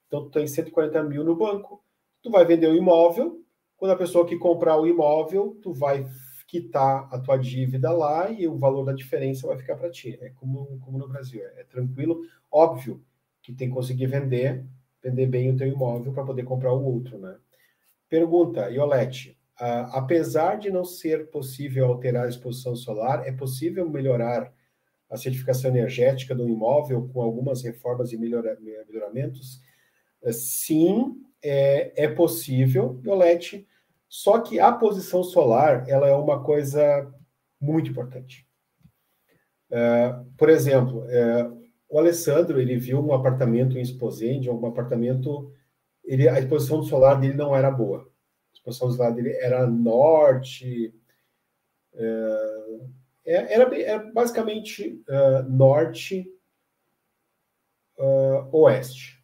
então tu tem cento e quarenta mil no banco, tu vai vender o imóvel, quando a pessoa que comprar o imóvel, tu vai quitar a tua dívida lá e o valor da diferença vai ficar para ti. É como, como no Brasil, é tranquilo. Óbvio que tem que conseguir vender, vender bem o teu imóvel para poder comprar o outro, né? Pergunta, Iolete, Uh, apesar de não ser possível alterar a exposição solar, é possível melhorar a certificação energética do imóvel com algumas reformas e melhora, melhoramentos? Uh, sim, é, é possível, Violete, só que a posição solar ela é uma coisa muito importante. Uh, por exemplo, uh, o Alessandro ele viu um apartamento em Esposende, um apartamento, ele, a exposição solar dele não era boa. A posição solar dele era norte, era, era basicamente uh, norte, uh, oeste.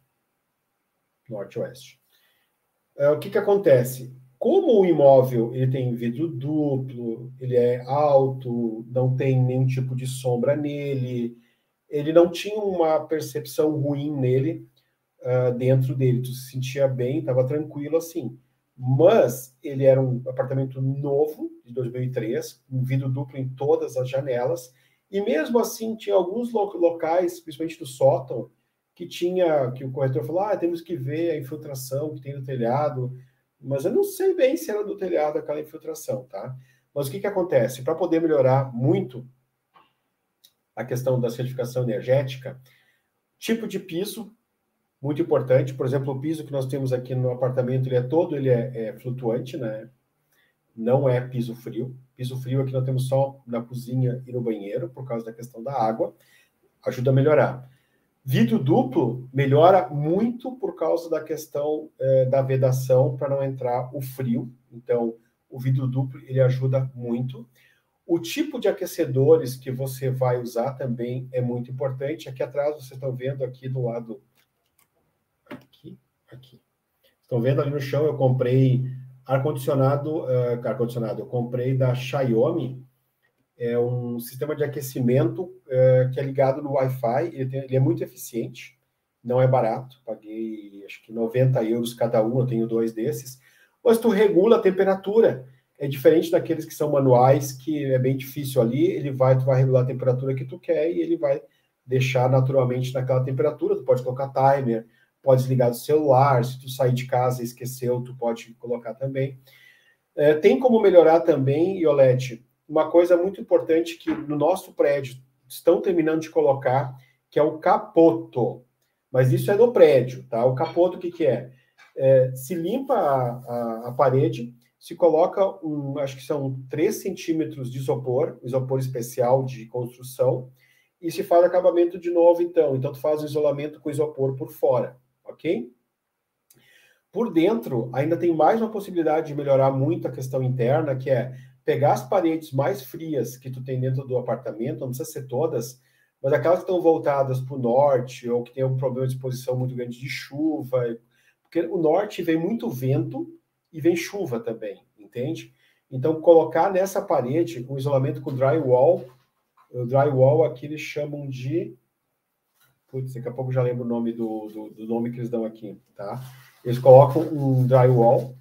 Norte-oeste. Uh, o que, que acontece? Como o imóvel ele tem vidro duplo, ele é alto, não tem nenhum tipo de sombra nele, ele não tinha uma percepção ruim nele, uh, dentro dele, tu se sentia bem, estava tranquilo assim. Mas ele era um apartamento novo, de dois mil e três, um vidro duplo em todas as janelas, e mesmo assim tinha alguns locais, principalmente do sótão, que tinha, que o corretor falou, ah, temos que ver a infiltração que tem no telhado, mas eu não sei bem se era do telhado aquela infiltração, tá? Mas o que que acontece? Para poder melhorar muito a questão da certificação energética, tipo de piso, muito importante, por exemplo, o piso que nós temos aqui no apartamento, ele é todo, ele é, é flutuante, né? Não é piso frio. Piso frio aqui nós temos só na cozinha e no banheiro, por causa da questão da água, ajuda a melhorar. Vidro duplo melhora muito por causa da questão eh, da vedação, para não entrar o frio, então o vidro duplo, ele ajuda muito. O tipo de aquecedores que você vai usar também é muito importante. Aqui atrás, vocês estão vendo aqui do lado... Aqui. Estão vendo ali no chão, eu comprei ar-condicionado, uh, ar-condicionado, eu comprei da Xiaomi, é um sistema de aquecimento uh, que é ligado no Wi-Fi, ele, tem, ele é muito eficiente, não é barato, paguei acho que noventa euros cada um, eu tenho dois desses, mas tu regula a temperatura, é diferente daqueles que são manuais, que é bem difícil ali, ele vai, tu vai regular a temperatura que tu quer e ele vai deixar naturalmente naquela temperatura, tu pode colocar timer, pode ligar do celular, se tu sair de casa e esqueceu, tu pode colocar também. É, tem como melhorar também, Iolete, uma coisa muito importante que no nosso prédio estão terminando de colocar, que é o capoto. Mas isso é no prédio, tá? O capoto, o que que é? É, se limpa a, a, a parede, se coloca, um, acho que são três centímetros de isopor, isopor especial de construção, e se faz acabamento de novo, então. Então, tu faz o isolamento com isopor por fora. Ok? Por dentro, ainda tem mais uma possibilidade de melhorar muito a questão interna, que é pegar as paredes mais frias que tu tem dentro do apartamento, não precisa ser todas, mas aquelas que estão voltadas para o norte, ou que tem um problema de exposição muito grande de chuva, porque o norte vem muito vento e vem chuva também, entende? Então, colocar nessa parede um isolamento com drywall, o drywall aqui eles chamam de... Putz, daqui a pouco já lembro o nome do, do, do nome que eles dão aqui, tá? Eles colocam um drywall.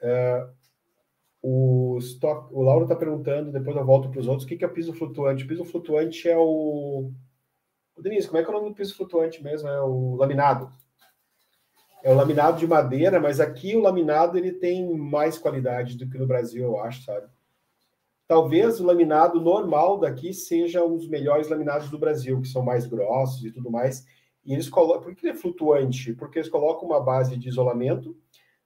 Uh, o, stock, o Lauro está perguntando, depois eu volto para os outros, o que, que é piso flutuante? Piso flutuante é o... Denise, como é que é o nome do piso flutuante mesmo? É o laminado. É o laminado de madeira, mas aqui o laminado ele tem mais qualidade do que no Brasil, eu acho, sabe? Talvez o laminado normal daqui seja um dos melhores laminados do Brasil, que são mais grossos e tudo mais. E eles colocam... Por que ele é flutuante? Porque eles colocam uma base de isolamento,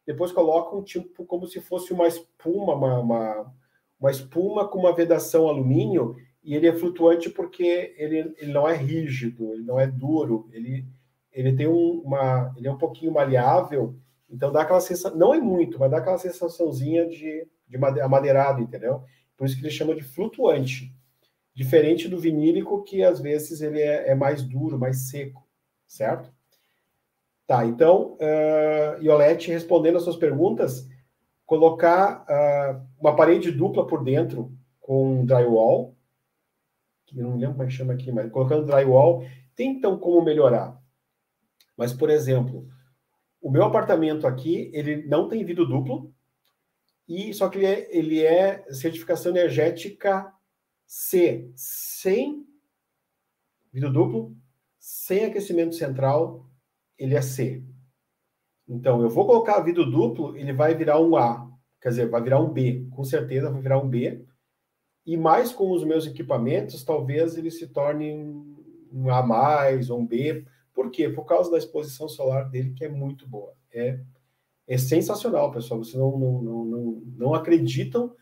depois colocam tipo como se fosse uma espuma, uma, uma, uma espuma com uma vedação alumínio, e ele é flutuante porque ele, ele não é rígido, ele não é duro, ele, ele, tem um, uma, ele é um pouquinho maleável, então dá aquela sensação, não é muito, mas dá aquela sensaçãozinha de, de amadeirado, entendeu? Por isso que ele chama de flutuante, diferente do vinílico, que às vezes ele é, é mais duro, mais seco, certo? Tá, então, uh, Iolete, respondendo as suas perguntas, colocar uh, uma parede dupla por dentro com drywall, que eu não lembro como é que chama aqui, mas colocando drywall, tem então como melhorar. Mas, por exemplo, o meu apartamento aqui, ele não tem vidro duplo, e, só que ele é, ele é certificação energética C, sem vidro duplo, sem aquecimento central, ele é C. Então, eu vou colocar vidro duplo, ele vai virar um A, quer dizer, vai virar um B, com certeza vai virar um B, e mais com os meus equipamentos, talvez ele se torne um A mais, um B. Por quê? Por causa da exposição solar dele, que é muito boa. É, é sensacional, pessoal. Vocês não, não, não, não, não acreditam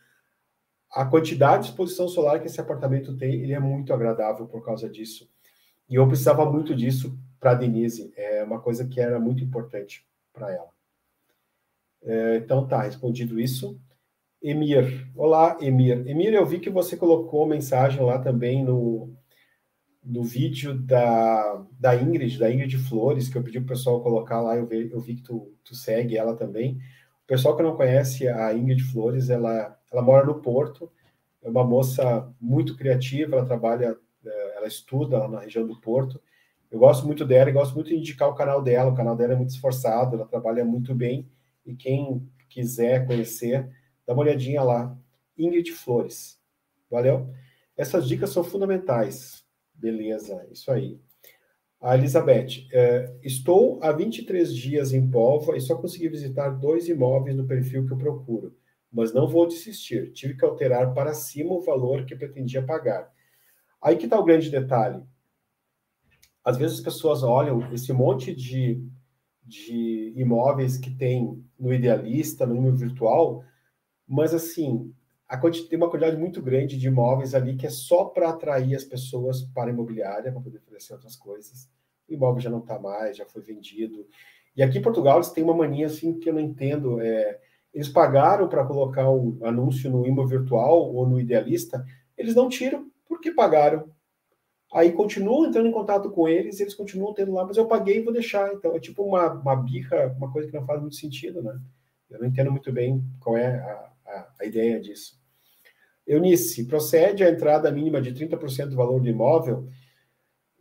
a quantidade de exposição solar que esse apartamento tem. Ele é muito agradável por causa disso. E eu precisava muito disso para a Denise. É uma coisa que era muito importante para ela. É, então, tá, respondido isso. Emir, olá Emir. Emir, eu vi que você colocou mensagem lá também no, no vídeo da, da Ingrid, da Ingrid Flores, que eu pedi para o pessoal colocar lá, eu vi, eu vi que tu, tu segue ela também. O pessoal que não conhece a Ingrid Flores, ela, ela mora no Porto, é uma moça muito criativa, ela trabalha, ela estuda lá na região do Porto. Eu gosto muito dela e gosto muito de indicar o canal dela, o canal dela é muito esforçado, ela trabalha muito bem, e quem quiser conhecer... Dá uma olhadinha lá. Ingrid Flores. Valeu? Essas dicas são fundamentais. Beleza, isso aí. A Elizabeth. Eh, estou há vinte e três dias em Póvoa e só consegui visitar dois imóveis no perfil que eu procuro. Mas não vou desistir. Tive que alterar para cima o valor que pretendia pagar. Aí que está o grande detalhe. Às vezes as pessoas olham esse monte de, de imóveis que tem no Idealista, no Número Virtual... Mas, assim, a quantidade, tem uma quantidade muito grande de imóveis ali que é só para atrair as pessoas para a imobiliária, para poder oferecer outras coisas. O imóvel já não está mais, já foi vendido. E aqui em Portugal eles têm uma mania, assim, que eu não entendo. É, eles pagaram para colocar um anúncio no Imo Virtual ou no Idealista, eles não tiram porque pagaram. Aí continuam entrando em contato com eles, eles continuam tendo lá, mas eu paguei e vou deixar. Então é tipo uma, uma birra, uma coisa que não faz muito sentido, né? Eu não entendo muito bem qual é a a ideia disso. Eunice, procede a entrada mínima de trinta por cento do valor do imóvel?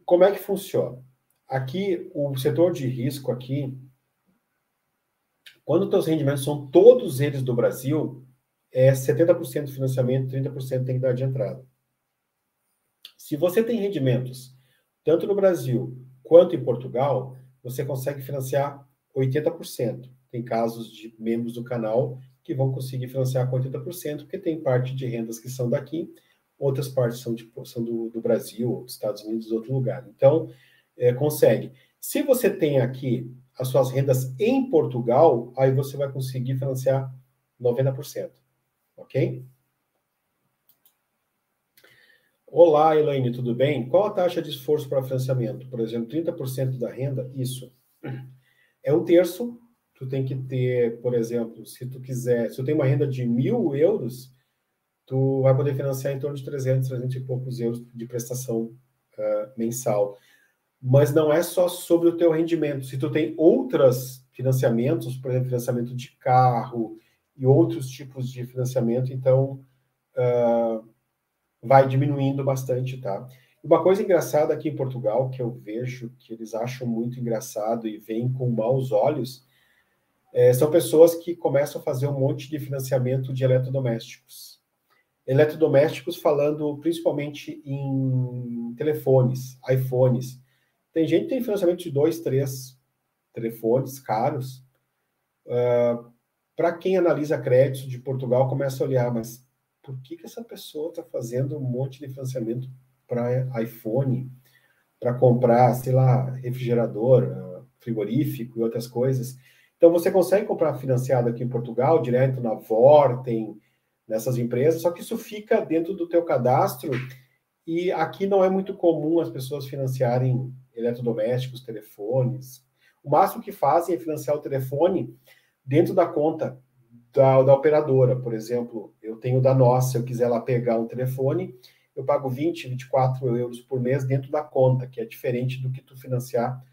Como é que funciona? Aqui, o setor de risco aqui, quando os teus rendimentos são todos eles do Brasil, é setenta por cento financiamento, trinta por cento tem que dar de entrada. Se você tem rendimentos, tanto no Brasil quanto em Portugal, você consegue financiar oitenta por cento. Tem casos de membros do canal que vão conseguir financiar com oitenta por cento, porque tem parte de rendas que são daqui, outras partes são, de, são do, do Brasil, dos Estados Unidos, outro lugar. Então, é, consegue. Se você tem aqui as suas rendas em Portugal, aí você vai conseguir financiar noventa por cento. Ok? Olá, Elaine, tudo bem? Qual a taxa de esforço para financiamento? Por exemplo, trinta por cento da renda? Isso. É um terço. Tu tem que ter, por exemplo, se tu quiser, se tu tem uma renda de mil euros, tu vai poder financiar em torno de trezentos, trezentos e poucos euros de prestação uh, mensal. Mas não é só sobre o teu rendimento. Se tu tem outros financiamentos, por exemplo, financiamento de carro e outros tipos de financiamento, então uh, vai diminuindo bastante, tá? Uma coisa engraçada aqui em Portugal, que eu vejo que eles acham muito engraçado e veem com maus olhos, É, são pessoas que começam a fazer um monte de financiamento de eletrodomésticos. eletrodomésticos, falando principalmente em telefones, iPhones. Tem gente que tem financiamento de dois, três telefones caros. Uh, Para quem analisa crédito de Portugal, começa a olhar, mas por que que essa pessoa está fazendo um monte de financiamento para iPhone, para comprar, sei lá, refrigerador, frigorífico e outras coisas? Então, você consegue comprar financiado aqui em Portugal, direto na Vorten, nessas empresas, só que isso fica dentro do teu cadastro e aqui não é muito comum as pessoas financiarem eletrodomésticos, telefones. O máximo que fazem é financiar o telefone dentro da conta da, da operadora. Por exemplo, eu tenho da nossa, se eu quiser lá pegar um telefone, eu pago vinte, vinte e quatro euros por mês dentro da conta, que é diferente do que tu financiar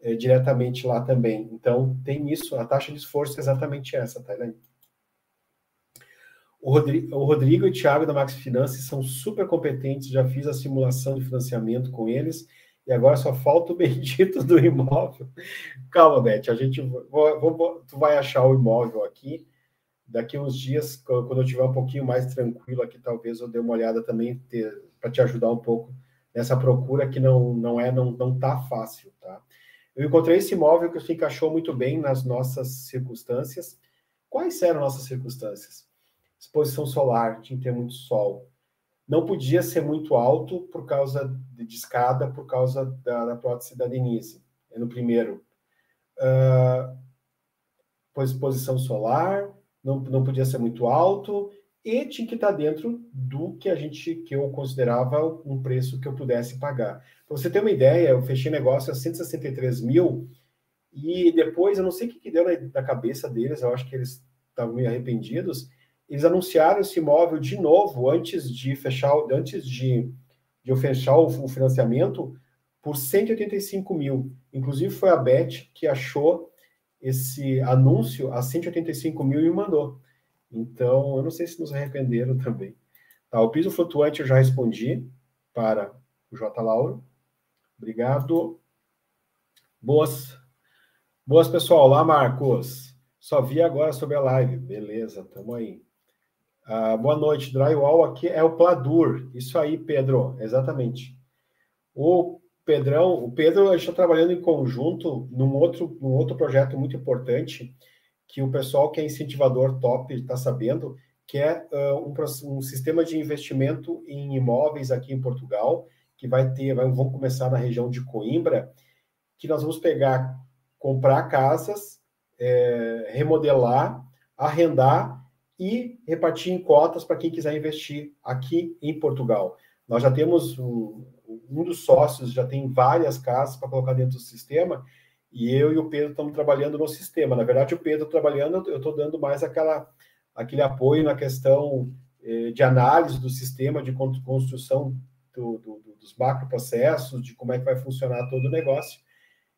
é, diretamente lá também. Então, tem isso, a taxa de esforço é exatamente essa, tá, Elaine? O Rodrigo, o Rodrigo e o Thiago da Max Finance são super competentes, já fiz a simulação de financiamento com eles, e agora só falta o bendito do imóvel. Calma, Beth, a gente vou, vou, tu vai achar o imóvel aqui. Daqui uns dias, quando eu tiver um pouquinho mais tranquilo aqui, talvez eu dê uma olhada também para te ajudar um pouco nessa procura que não não é não não tá fácil, tá? Eu encontrei esse imóvel que se encaixou muito bem nas nossas circunstâncias. Quais eram nossas circunstâncias? Exposição solar, tinha que ter muito sol. Não podia ser muito alto por causa de escada, por causa da, da prótese da Denise. É no primeiro. Uh, exposição solar, não, não podia ser muito alto, e tinha que estar dentro do que a gente, que eu considerava um preço que eu pudesse pagar. Para você ter uma ideia, eu fechei negócio a cento e sessenta e três mil, e depois, eu não sei o que, que deu na, na cabeça deles, eu acho que eles estavam meio arrependidos. Eles anunciaram esse imóvel de novo antes de fechar, antes de, de eu fechar o, o financiamento por cento e oitenta e cinco mil. Inclusive foi a Beth que achou esse anúncio a cento e oitenta e cinco mil e me mandou. Então, eu não sei se nos arrependeram também. Tá, o piso flutuante eu já respondi para o J. Lauro. Obrigado. Boas. Boas, pessoal. Olá, Marcos. Só vi agora sobre a live. Beleza, tamo aí. Uh, boa noite, drywall aqui é o Pladur. Isso aí, Pedro, exatamente. O Pedrão, o Pedro, a gente está trabalhando em conjunto num outro, num outro projeto muito importante que o pessoal que é incentivador top está sabendo, que é uh, um, um sistema de investimento em imóveis aqui em Portugal, que vai ter, vai, vão começar na região de Coimbra, que nós vamos pegar, comprar casas, é, remodelar, arrendar e repartir em cotas para quem quiser investir aqui em Portugal. Nós já temos um, um dos sócios, já tem várias casas para colocar dentro do sistema, e eu e o Pedro estamos trabalhando no sistema. Na verdade, o Pedro trabalhando, eu estou dando mais aquela, aquele apoio na questão eh, de análise do sistema, de construção do, do, dos macroprocessos, de como é que vai funcionar todo o negócio,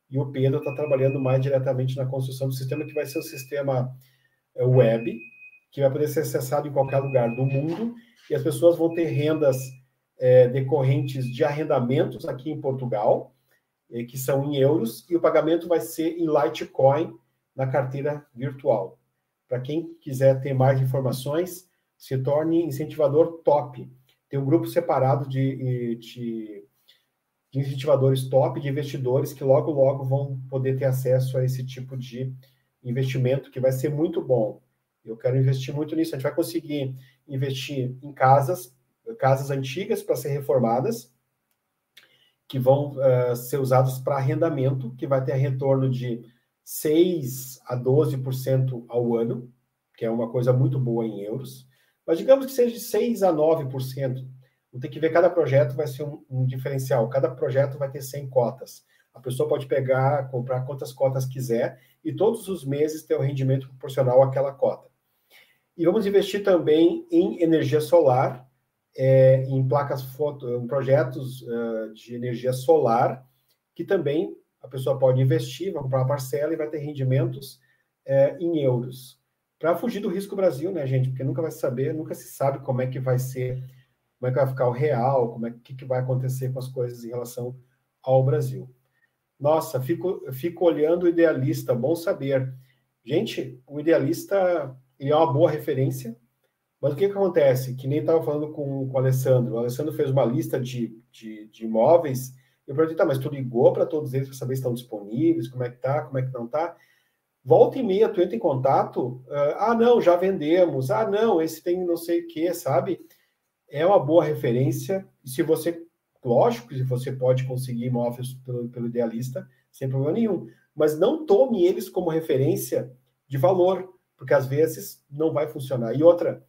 e o Pedro está trabalhando mais diretamente na construção do sistema, que vai ser o sistema web, que vai poder ser acessado em qualquer lugar do mundo, e as pessoas vão ter rendas é, decorrentes de arrendamentos aqui em Portugal, é, que são em euros, e o pagamento vai ser em Litecoin, na carteira virtual. Para quem quiser ter mais informações, se torne incentivador top. Tem um grupo separado de, de, de incentivadores top, de investidores, que logo, logo vão poder ter acesso a esse tipo de investimento, que vai ser muito bom. Eu quero investir muito nisso. A gente vai conseguir investir em casas, casas antigas para ser reformadas, que vão uh, ser usadas para arrendamento, que vai ter retorno de seis a doze por cento ao ano, que é uma coisa muito boa em euros. Mas digamos que seja de seis a nove por cento. Vou ter que ver, cada projeto vai ser um, um diferencial. Cada projeto vai ter cem cotas. A pessoa pode pegar, comprar quantas cotas quiser e todos os meses ter o rendimento proporcional àquela cota. E vamos investir também em energia solar, é, em placas foto, em projetos uh, de energia solar, que também a pessoa pode investir, vai comprar uma parcela e vai ter rendimentos é, em euros. Para fugir do risco Brasil, né, gente? Porque nunca vai saber, nunca se sabe como é que vai ser, como é que vai ficar o real, como é que, que vai acontecer com as coisas em relação ao Brasil. Nossa, fico, fico olhando o Idealista, bom saber. Gente, o Idealista ele é uma boa referência. Mas o que, que acontece? Que nem estava falando com, com o Alessandro. O Alessandro fez uma lista de, de, de imóveis. Eu perguntei, tá, mas tu ligou para todos eles para saber se estão disponíveis, como é que tá, como é que não tá? Volta e meia, tu entra em contato. Uh, ah, não, já vendemos. Ah, não, esse tem não sei o que, sabe? É uma boa referência. E se você, lógico, se você pode conseguir imóveis pelo, pelo Idealista, sem problema nenhum. Mas não tome eles como referência de valor, porque às vezes não vai funcionar. E outra...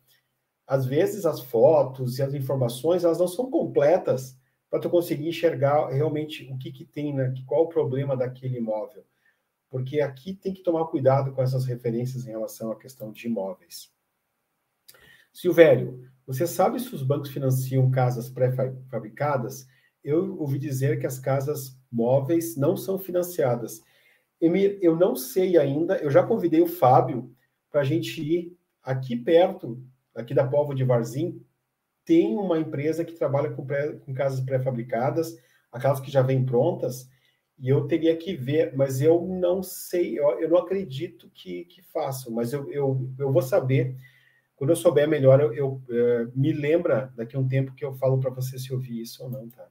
Às vezes as fotos e as informações, elas não são completas para tu conseguir enxergar realmente o que que tem, né? Qual o problema daquele imóvel. Porque aqui tem que tomar cuidado com essas referências em relação à questão de imóveis. Silvério, você sabe se os bancos financiam casas pré-fabricadas? Eu ouvi dizer que as casas móveis não são financiadas. Emir, eu não sei ainda, eu já convidei o Fábio para a gente ir aqui perto... Aqui da Póvoa de Varzim, tem uma empresa que trabalha com, pré, com casas pré-fabricadas, aquelas que já vêm prontas, e eu teria que ver, mas eu não sei, eu, eu não acredito que, que façam, mas eu, eu, eu vou saber, quando eu souber melhor, eu, eu uh, me lembra daqui a um tempo que eu falo para você se eu vi isso ou não, tá?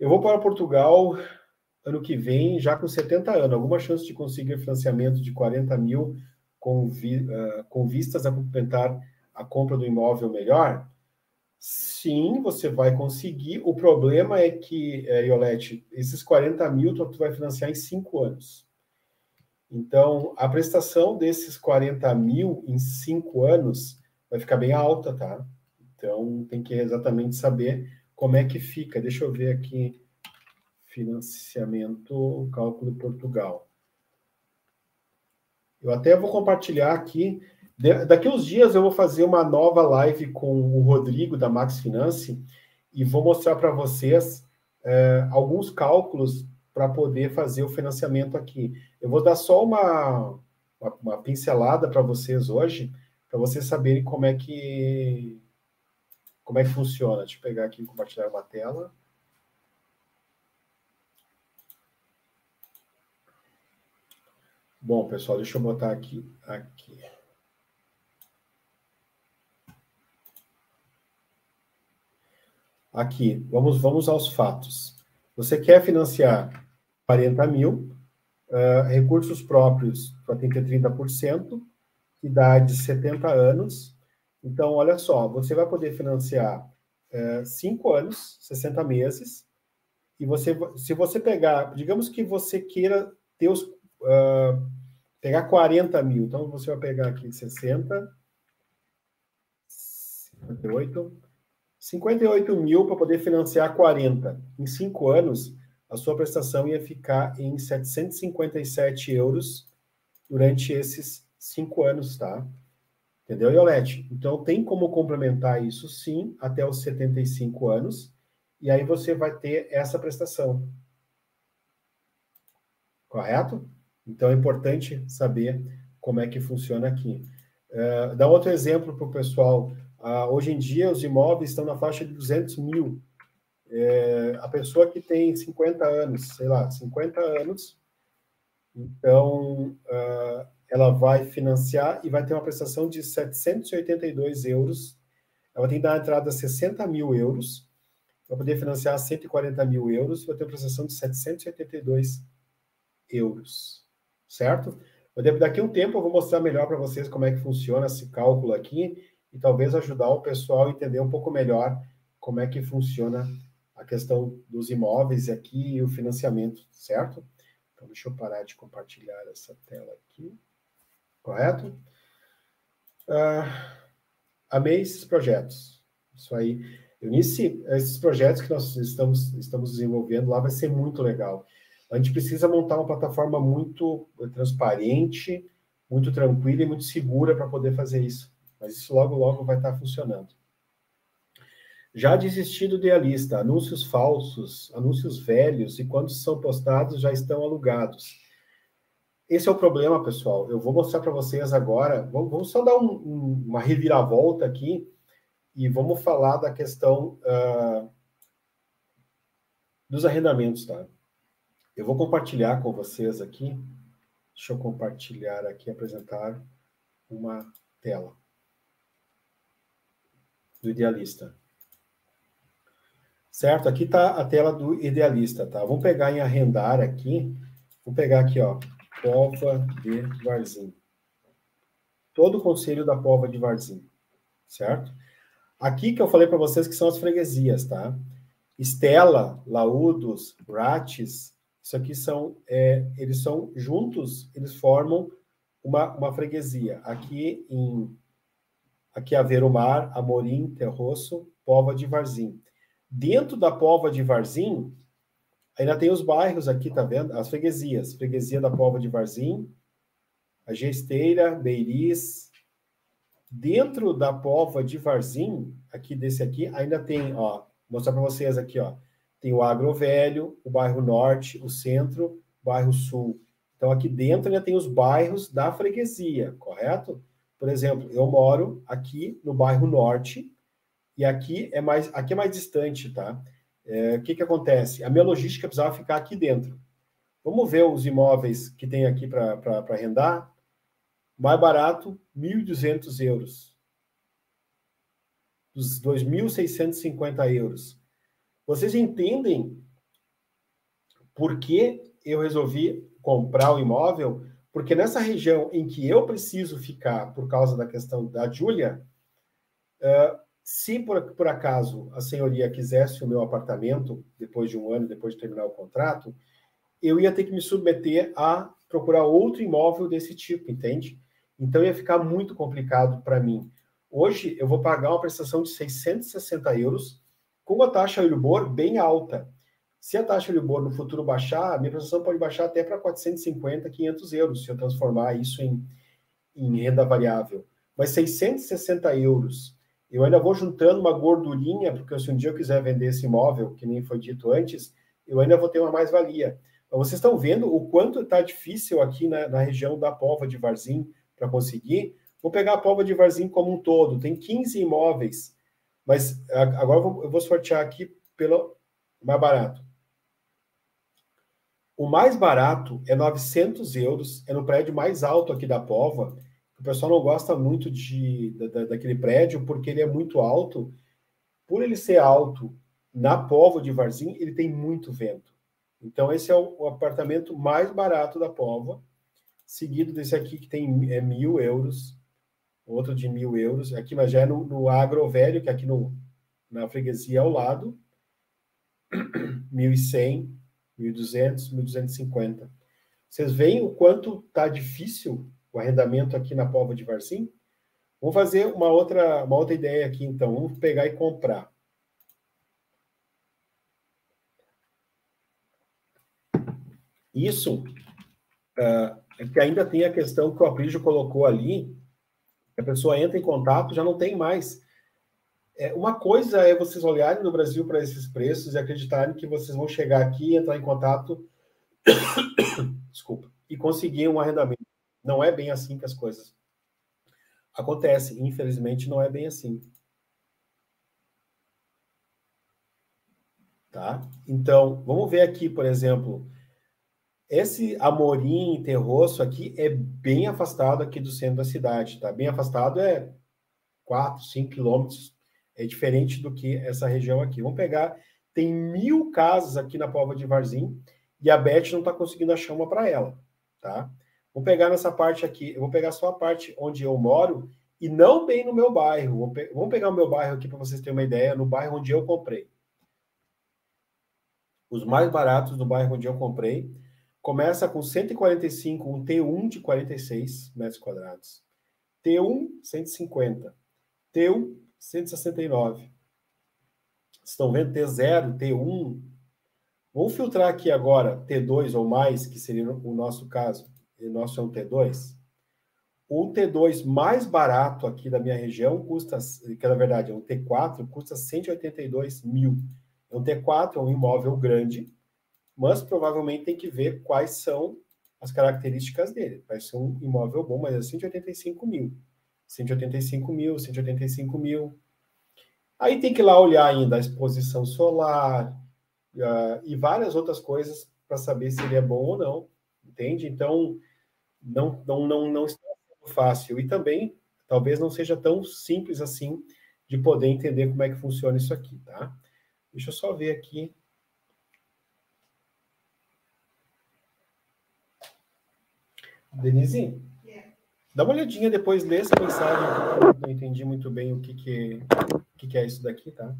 Eu vou para Portugal ano que vem, já com setenta anos, alguma chance de conseguir financiamento de quarenta mil Com, vi, uh, com vistas a complementar a compra do imóvel melhor? Sim, você vai conseguir. O problema é que, é, Iolete, esses quarenta mil tu, tu vai financiar em cinco anos. Então, a prestação desses quarenta mil em cinco anos vai ficar bem alta, tá? Então, tem que exatamente saber como é que fica. Deixa eu ver aqui, financiamento, cálculo Portugal. Eu até vou compartilhar aqui. Daqui uns dias eu vou fazer uma nova live com o Rodrigo, da Max Finance, e vou mostrar para vocês eh, alguns cálculos para poder fazer o financiamento aqui. Eu vou dar só uma, uma, uma pincelada para vocês hoje, para vocês saberem como é que como é que funciona. Deixa eu pegar aqui e compartilhar uma tela. Bom, pessoal, deixa eu botar aqui. aqui. Aqui, vamos, vamos aos fatos. Você quer financiar quarenta mil, uh, recursos próprios para ter trinta por cento, idade de setenta anos. Então, olha só, você vai poder financiar uh, cinco anos, sessenta meses, e você, se você pegar, digamos que você queira ter os... Uh, pegar quarenta mil, então você vai pegar aqui sessenta, cinquenta e oito, cinquenta e oito mil para poder financiar quarenta. Em cinco anos, a sua prestação ia ficar em setecentos e cinquenta e sete euros durante esses cinco anos, tá? Entendeu, Iolete? Então, tem como complementar isso, sim, até os setenta e cinco anos, e aí você vai ter essa prestação. Correto? Então, é importante saber como é que funciona aqui. Uh, dá outro exemplo para o pessoal. Uh, hoje em dia, os imóveis estão na faixa de duzentos mil. Uh, a pessoa que tem cinquenta anos, sei lá, cinquenta anos, então, uh, ela vai financiar e vai ter uma prestação de setecentos e oitenta e dois euros. Ela tem que dar a entrada de sessenta mil euros, vai poder financiar cento e quarenta mil euros, vai ter uma prestação de setecentos e oitenta e dois euros. Certo? Daqui a um tempo eu vou mostrar melhor para vocês como é que funciona esse cálculo aqui e talvez ajudar o pessoal a entender um pouco melhor como é que funciona a questão dos imóveis aqui e o financiamento, certo? Então, deixa eu parar de compartilhar essa tela aqui. Correto? Ah, amei esses projetos. Isso aí. Eunice, esses projetos que nós estamos, estamos desenvolvendo lá vai ser muito legal. A gente precisa montar uma plataforma muito transparente, muito tranquila e muito segura para poder fazer isso. Mas isso logo, logo vai estar funcionando. Já desisti do Idealista. Anúncios falsos, anúncios velhos, e quando são postados já estão alugados. Esse é o problema, pessoal. Eu vou mostrar para vocês agora. Vamos só dar um, um, uma reviravolta aqui e vamos falar da questão uh, dos arrendamentos, tá? Eu vou compartilhar com vocês aqui. Deixa eu compartilhar aqui, apresentar uma tela. do Idealista. Certo? Aqui está a tela do Idealista, tá? Vamos pegar em arrendar aqui. Vou pegar aqui, ó, Póvoa de Varzim. Todo o conselho da Póvoa de Varzim, certo? Aqui que eu falei para vocês que são as freguesias, tá? Estela, Laúdos, Rates, isso aqui são, é, eles são juntos, eles formam uma, uma freguesia. Aqui em aqui Aver-o-Mar, Amorim, Terroço, Póvoa de Varzim. Dentro da Póvoa de Varzim, ainda tem os bairros aqui, tá vendo? As freguesias. Freguesia da Póvoa de Varzim, a Gesteira, Beiris. Dentro da Póvoa de Varzim, aqui desse aqui, ainda tem, ó, vou mostrar para vocês aqui, ó. Tem o Agro Velho, o bairro Norte, o Centro, o bairro Sul. Então, aqui dentro ainda tem os bairros da freguesia, correto? Por exemplo, eu moro aqui no bairro Norte e aqui é mais, aqui é mais distante, tá? É, o que que acontece? A minha logística precisava ficar aqui dentro. Vamos ver os imóveis que tem aqui para arrendar? Mais barato, mil e duzentos euros. Dos dois mil seiscentos e cinquenta euros. Vocês entendem por que eu resolvi comprar o imóvel? Porque nessa região em que eu preciso ficar por causa da questão da Júlia, uh, se por, por acaso a senhoria quisesse o meu apartamento, depois de um ano, depois de terminar o contrato, eu ia ter que me submeter a procurar outro imóvel desse tipo, entende? Então ia ficar muito complicado para mim. Hoje eu vou pagar uma prestação de seiscentos e sessenta euros com a taxa Euribor bem alta. Se a taxa Euribor no futuro baixar, a minha prestação pode baixar até para quatrocentos e cinquenta, quinhentos euros, se eu transformar isso em, em renda variável. Mas seiscentos e sessenta euros, eu ainda vou juntando uma gordurinha, porque se um dia eu quiser vender esse imóvel, que nem foi dito antes, eu ainda vou ter uma mais-valia. Então, vocês estão vendo o quanto está difícil aqui na, na região da Póvoa de Varzim para conseguir. Vou pegar a Póvoa de Varzim como um todo, tem quinze imóveis, mas agora eu vou, eu vou sortear aqui pelo mais barato. O mais barato é novecentos euros, é no prédio mais alto aqui da Póvoa. O pessoal não gosta muito de, da, daquele prédio porque ele é muito alto. Por ele ser alto na Póvoa de Varzim, ele tem muito vento. Então, esse é o, o apartamento mais barato da Póvoa, seguido desse aqui que tem é, mil euros, outro de mil euros, aqui, mas já é no, no Agro Velho, que é aqui no, na freguesia ao lado, mil e cem, mil e duzentos, mil duzentos e cinquenta. Vocês veem o quanto está difícil o arrendamento aqui na Póvoa de Varzim? Vamos fazer uma outra, uma outra ideia aqui, então. Vamos pegar e comprar. Isso uh, é que ainda tem a questão que o Aprígio colocou ali, a pessoa entra em contato, já não tem mais. É, uma coisa é vocês olharem no Brasil para esses preços e acreditarem que vocês vão chegar aqui e entrar em contato desculpa, e conseguir um arrendamento. Não é bem assim que as coisas acontecem. Infelizmente, não é bem assim. Tá? Então, vamos ver aqui, por exemplo... Esse Amorim, Terroço aqui é bem afastado aqui do centro da cidade, tá? Bem afastado é quatro, cinco quilômetros, é diferente do que essa região aqui. Vamos pegar, tem mil casas aqui na Póvoa de Varzim e a Beth não está conseguindo achar uma para ela, tá? Vou pegar nessa parte aqui, eu vou pegar só a parte onde eu moro e não bem no meu bairro. Vamos pegar o meu bairro aqui para vocês terem uma ideia, no bairro onde eu comprei. Os mais baratos do bairro onde eu comprei. Começa com cento e quarenta e cinco, um T um de quarenta e seis metros quadrados. T um, cento e cinquenta. T um, cento e sessenta e nove. Vocês estão vendo T zero, T um? Vamos filtrar aqui agora T dois ou mais, que seria o nosso caso. O nosso é um T dois. O T dois mais barato aqui da minha região custa, que na verdade é um T quatro, custa cento e oitenta e dois mil. É um T quatro, é um imóvel grande, mas provavelmente tem que ver quais são as características dele. Vai ser um imóvel bom, mas é cento e oitenta e cinco mil. cento e oitenta e cinco mil, cento e oitenta e cinco mil. Aí tem que ir lá olhar ainda a exposição solar uh, e várias outras coisas para saber se ele é bom ou não, entende? Então, não, não, não, não está sendo fácil. E também, talvez não seja tão simples assim de poder entender como é que funciona isso aqui, tá? Deixa eu só ver aqui. Denise, dá uma olhadinha depois dessa mensagem, que eu não entendi muito bem o que, que, que, que é isso daqui, tá?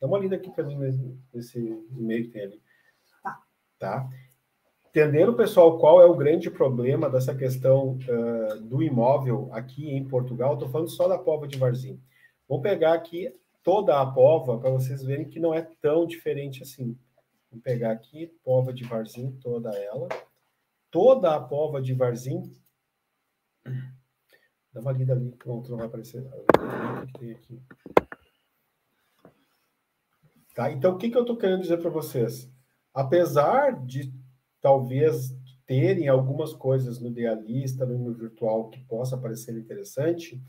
Dá uma lida aqui para mim nesse e-mail que tem ali. Tá. Tá? Entenderam, pessoal, qual é o grande problema dessa questão uh, do imóvel aqui em Portugal? Estou falando só da Póvoa de Varzim. Vou pegar aqui toda a Póvoa para vocês verem que não é tão diferente assim. Vou pegar aqui Póvoa de Varzim, toda ela. Toda a Póvoa de Varzim. Dá uma lida ali, pronto, não vai aparecer. O que tem aqui? Tá, então, o que, que eu estou querendo dizer para vocês? Apesar de talvez terem algumas coisas no Idealista, no virtual, que possa parecer interessante,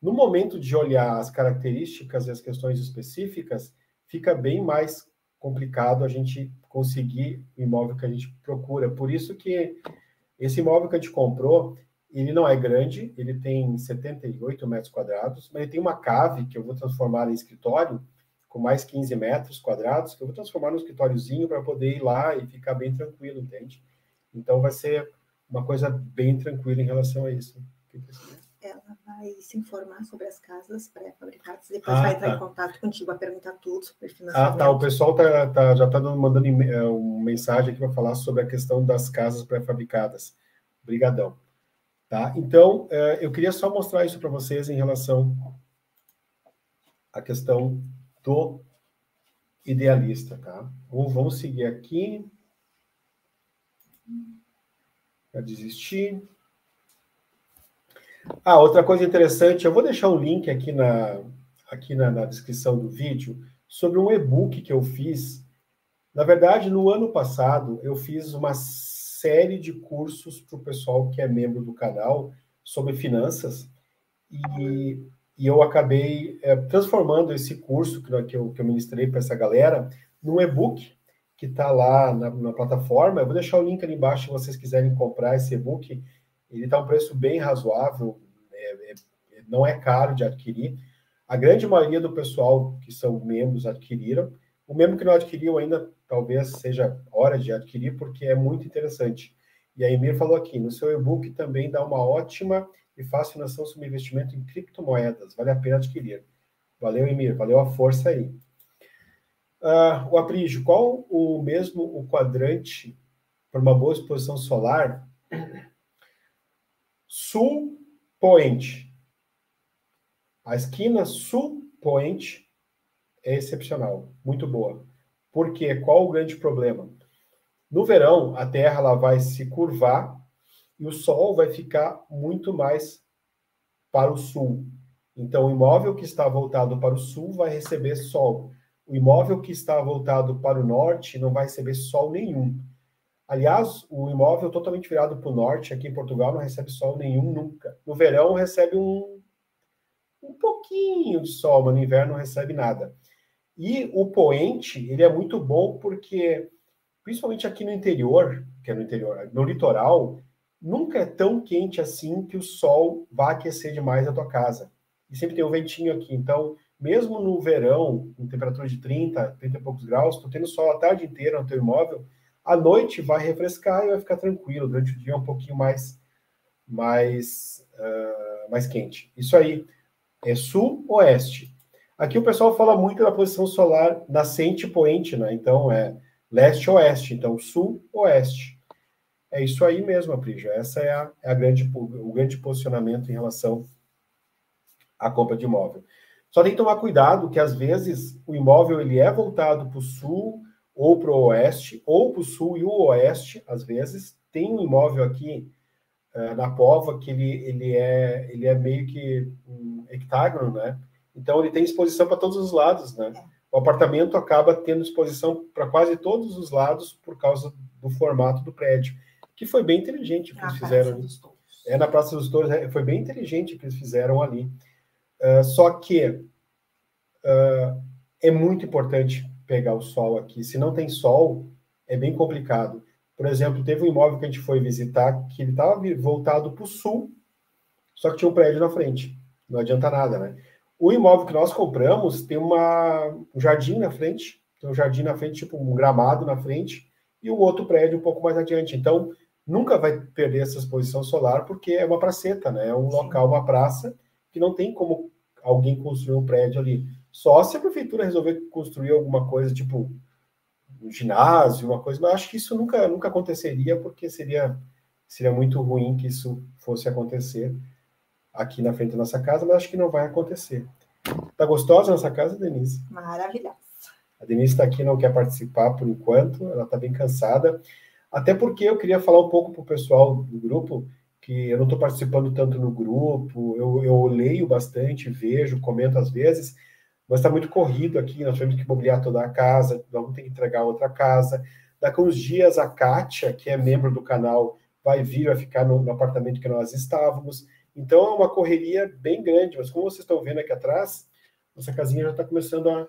no momento de olhar as características e as questões específicas, fica bem mais complicado a gente conseguir o imóvel que a gente procura. Por isso que esse imóvel que a gente comprou, ele não é grande, ele tem setenta e oito metros quadrados, mas ele tem uma cave que eu vou transformar em escritório, com mais quinze metros quadrados, que eu vou transformar num escritóriozinho para poder ir lá e ficar bem tranquilo, entende? Então, vai ser uma coisa bem tranquila em relação a isso. Ela vai se informar sobre as casas pré-fabricadas, depois ah, vai entrar tá. em contato contigo, vai perguntar tudo sobre financiamento. Ah, tá, o pessoal tá, tá, já está mandando uma mensagem aqui para falar sobre a questão das casas pré-fabricadas. Obrigadão. Tá? Então, eu queria só mostrar isso para vocês em relação à questão do Idealista, tá? Vamos seguir aqui. Para desistir. Ah, outra coisa interessante, eu vou deixar um link aqui na, aqui na, na descrição do vídeo sobre um e-book que eu fiz. Na verdade, no ano passado, eu fiz uma série de cursos para o pessoal que é membro do canal sobre finanças e... E eu acabei é, transformando esse curso que, que, eu, que eu ministrei para essa galera num e-book que está lá na, na plataforma. Eu vou deixar o link ali embaixo se vocês quiserem comprar esse e-book. Ele está a um preço bem razoável, é, é, não é caro de adquirir. A grande maioria do pessoal que são membros adquiriram. O membro que não adquiriu ainda, talvez seja hora de adquirir, porque é muito interessante. E a Emir falou aqui, no seu e-book também dá uma ótima... e faço nação sobre investimento em criptomoedas. Vale a pena adquirir. Valeu, Emir. Valeu a força aí. Uh, o Aprígio, qual o mesmo o quadrante para uma boa exposição solar? Sul-poente. A esquina sul-poente é excepcional. Muito boa. Por quê? Qual o grande problema? No verão, a Terra ela vai se curvar e o sol vai ficar muito mais para o sul. Então, o imóvel que está voltado para o sul vai receber sol. O imóvel que está voltado para o norte não vai receber sol nenhum. Aliás, o imóvel totalmente virado para o norte, aqui em Portugal, não recebe sol nenhum nunca. No verão, recebe um, um pouquinho de sol, mas no inverno não recebe nada. E o poente, ele é muito bom porque, principalmente aqui no interior, que é no interior, no litoral... Nunca é tão quente assim que o sol vai aquecer demais a tua casa. E sempre tem um ventinho aqui. Então, mesmo no verão, com temperatura de trinta, trinta e poucos graus, tu tendo sol a tarde inteira no teu imóvel, à noite vai refrescar e vai ficar tranquilo. Durante o dia é um pouquinho mais, mais, uh, mais quente. Isso aí é sul-oeste. Aqui o pessoal fala muito da posição solar nascente-poente, né? Então, é leste-oeste. Então, sul-oeste. É isso aí mesmo, Aprígio. Essa é, a, é a grande, o grande posicionamento em relação à compra de imóvel. Só tem que tomar cuidado que, às vezes, o imóvel ele é voltado para o sul ou para o oeste, ou para o sul e o oeste, às vezes. Tem um imóvel aqui uh, na Póvoa que ele, ele, é, ele é meio que um hectágono, né? Então, ele tem exposição para todos os lados, né? O apartamento acaba tendo exposição para quase todos os lados por causa do formato do prédio. Que foi bem inteligente o que eles fizeram. É, na Praça dos Touros, foi bem inteligente o que eles fizeram ali. Uh, só que uh, é muito importante pegar o sol aqui. Se não tem sol, é bem complicado. Por exemplo, teve um imóvel que a gente foi visitar que ele estava voltado para o sul, só que tinha um prédio na frente. Não adianta nada, né? O imóvel que nós compramos tem uma, um jardim na frente, tem um jardim na frente, tipo um gramado na frente, e um outro prédio um pouco mais adiante. Então, nunca vai perder essa exposição solar, porque é uma praceta, né? É um local, uma praça, que não tem como alguém construir um prédio ali. Só se a prefeitura resolver construir alguma coisa, tipo um ginásio, uma coisa, mas acho que isso nunca, nunca aconteceria, porque seria, seria muito ruim que isso fosse acontecer aqui na frente da nossa casa, mas acho que não vai acontecer. Tá gostosa a nossa casa, Denise? Maravilhosa. A Denise está aqui, não quer participar por enquanto, ela está bem cansada, até porque eu queria falar um pouco para o pessoal do grupo, que eu não estou participando tanto no grupo, eu, eu leio bastante, vejo, comento às vezes, mas está muito corrido aqui, nós tivemos que mobiliar toda a casa, vamos ter que entregar outra casa. Daqui a uns dias, a Kátia, que é membro do canal, vai vir, vai ficar no, no apartamento que nós estávamos. Então, é uma correria bem grande, mas como vocês estão vendo aqui atrás, nossa casinha já está começando a,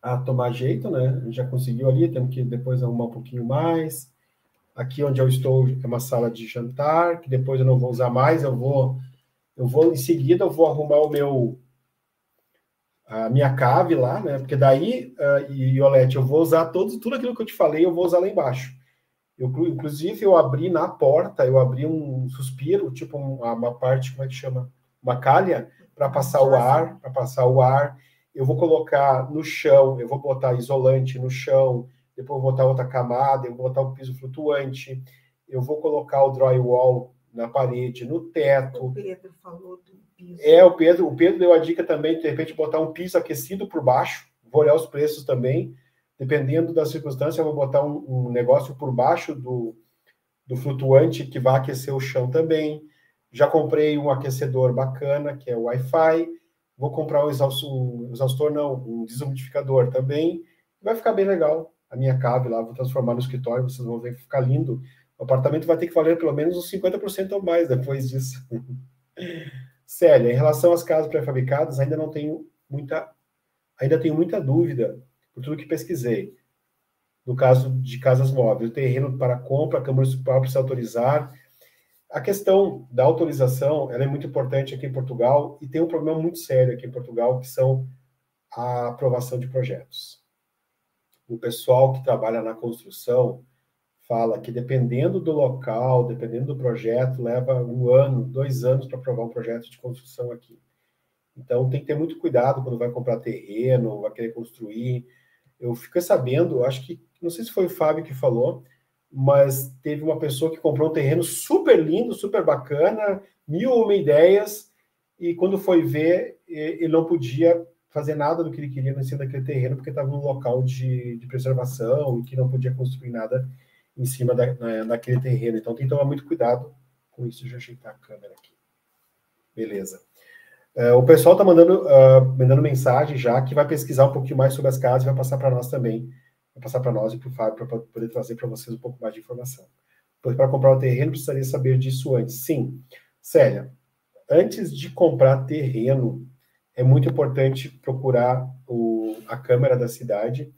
a tomar jeito, né? A gente já conseguiu ali, temos que depois arrumar um pouquinho mais. Aqui onde eu estou é uma sala de jantar, que depois eu não vou usar mais, eu vou, eu vou em seguida, eu vou arrumar o meu... a minha cave lá, né? Porque daí, uh, Iolete, eu vou usar todos, tudo aquilo que eu te falei, eu vou usar lá embaixo. Eu, inclusive, eu abri na porta, eu abri um suspiro, tipo uma, uma parte, como é que chama? Uma calha, para passar o ar, para passar o ar. Eu vou colocar no chão, eu vou botar isolante no chão, depois eu vou botar outra camada, eu vou botar o piso flutuante, eu vou colocar o drywall na parede, no teto. O Pedro falou do piso. É, o Pedro, o Pedro deu a dica também, de repente, botar um piso aquecido por baixo. Vou olhar os preços também. Dependendo da circunstância, eu vou botar um, um negócio por baixo do, do flutuante que vai aquecer o chão também. Já comprei um aquecedor bacana, que é o Wi-Fi. Vou comprar um exaustor, um exaustor não, um desumidificador também. Vai ficar bem legal. A minha cave lá, vou transformar no escritório, vocês vão ver que ficar lindo. O apartamento vai ter que valer pelo menos uns cinquenta por cento ou mais depois disso. Célia, em relação às casas pré-fabricadas, ainda não tenho muita, ainda tenho muita dúvida por tudo que pesquisei. No caso de casas móveis, o terreno para compra, a Câmara Municipal precisa autorizar. A questão da autorização, ela é muito importante aqui em Portugal e tem um problema muito sério aqui em Portugal, que são a aprovação de projetos. O pessoal que trabalha na construção fala que dependendo do local, dependendo do projeto, leva um ano, dois anos para aprovar um projeto de construção aqui. Então, tem que ter muito cuidado quando vai comprar terreno, vai querer construir. Eu fiquei sabendo, acho que, não sei se foi o Fábio que falou, mas teve uma pessoa que comprou um terreno super lindo, super bacana, mil e uma ideias, e quando foi ver, ele não podia fazer nada do que ele queria em cima daquele terreno, porque estava num local de, de preservação e que não podia construir nada em cima da, na, daquele terreno. Então, tem que tomar muito cuidado com isso. Deixa eu ajeitar a câmera aqui. Beleza. Uh, o pessoal está mandando, uh, mandando mensagem já, que vai pesquisar um pouquinho mais sobre as casas e vai passar para nós também. Vai passar para nós e para o Fábio, para poder trazer para vocês um pouco mais de informação. Pois para comprar o terreno, precisaria saber disso antes. Sim. Célia, antes de comprar terreno, é muito importante procurar o, a Câmara da cidade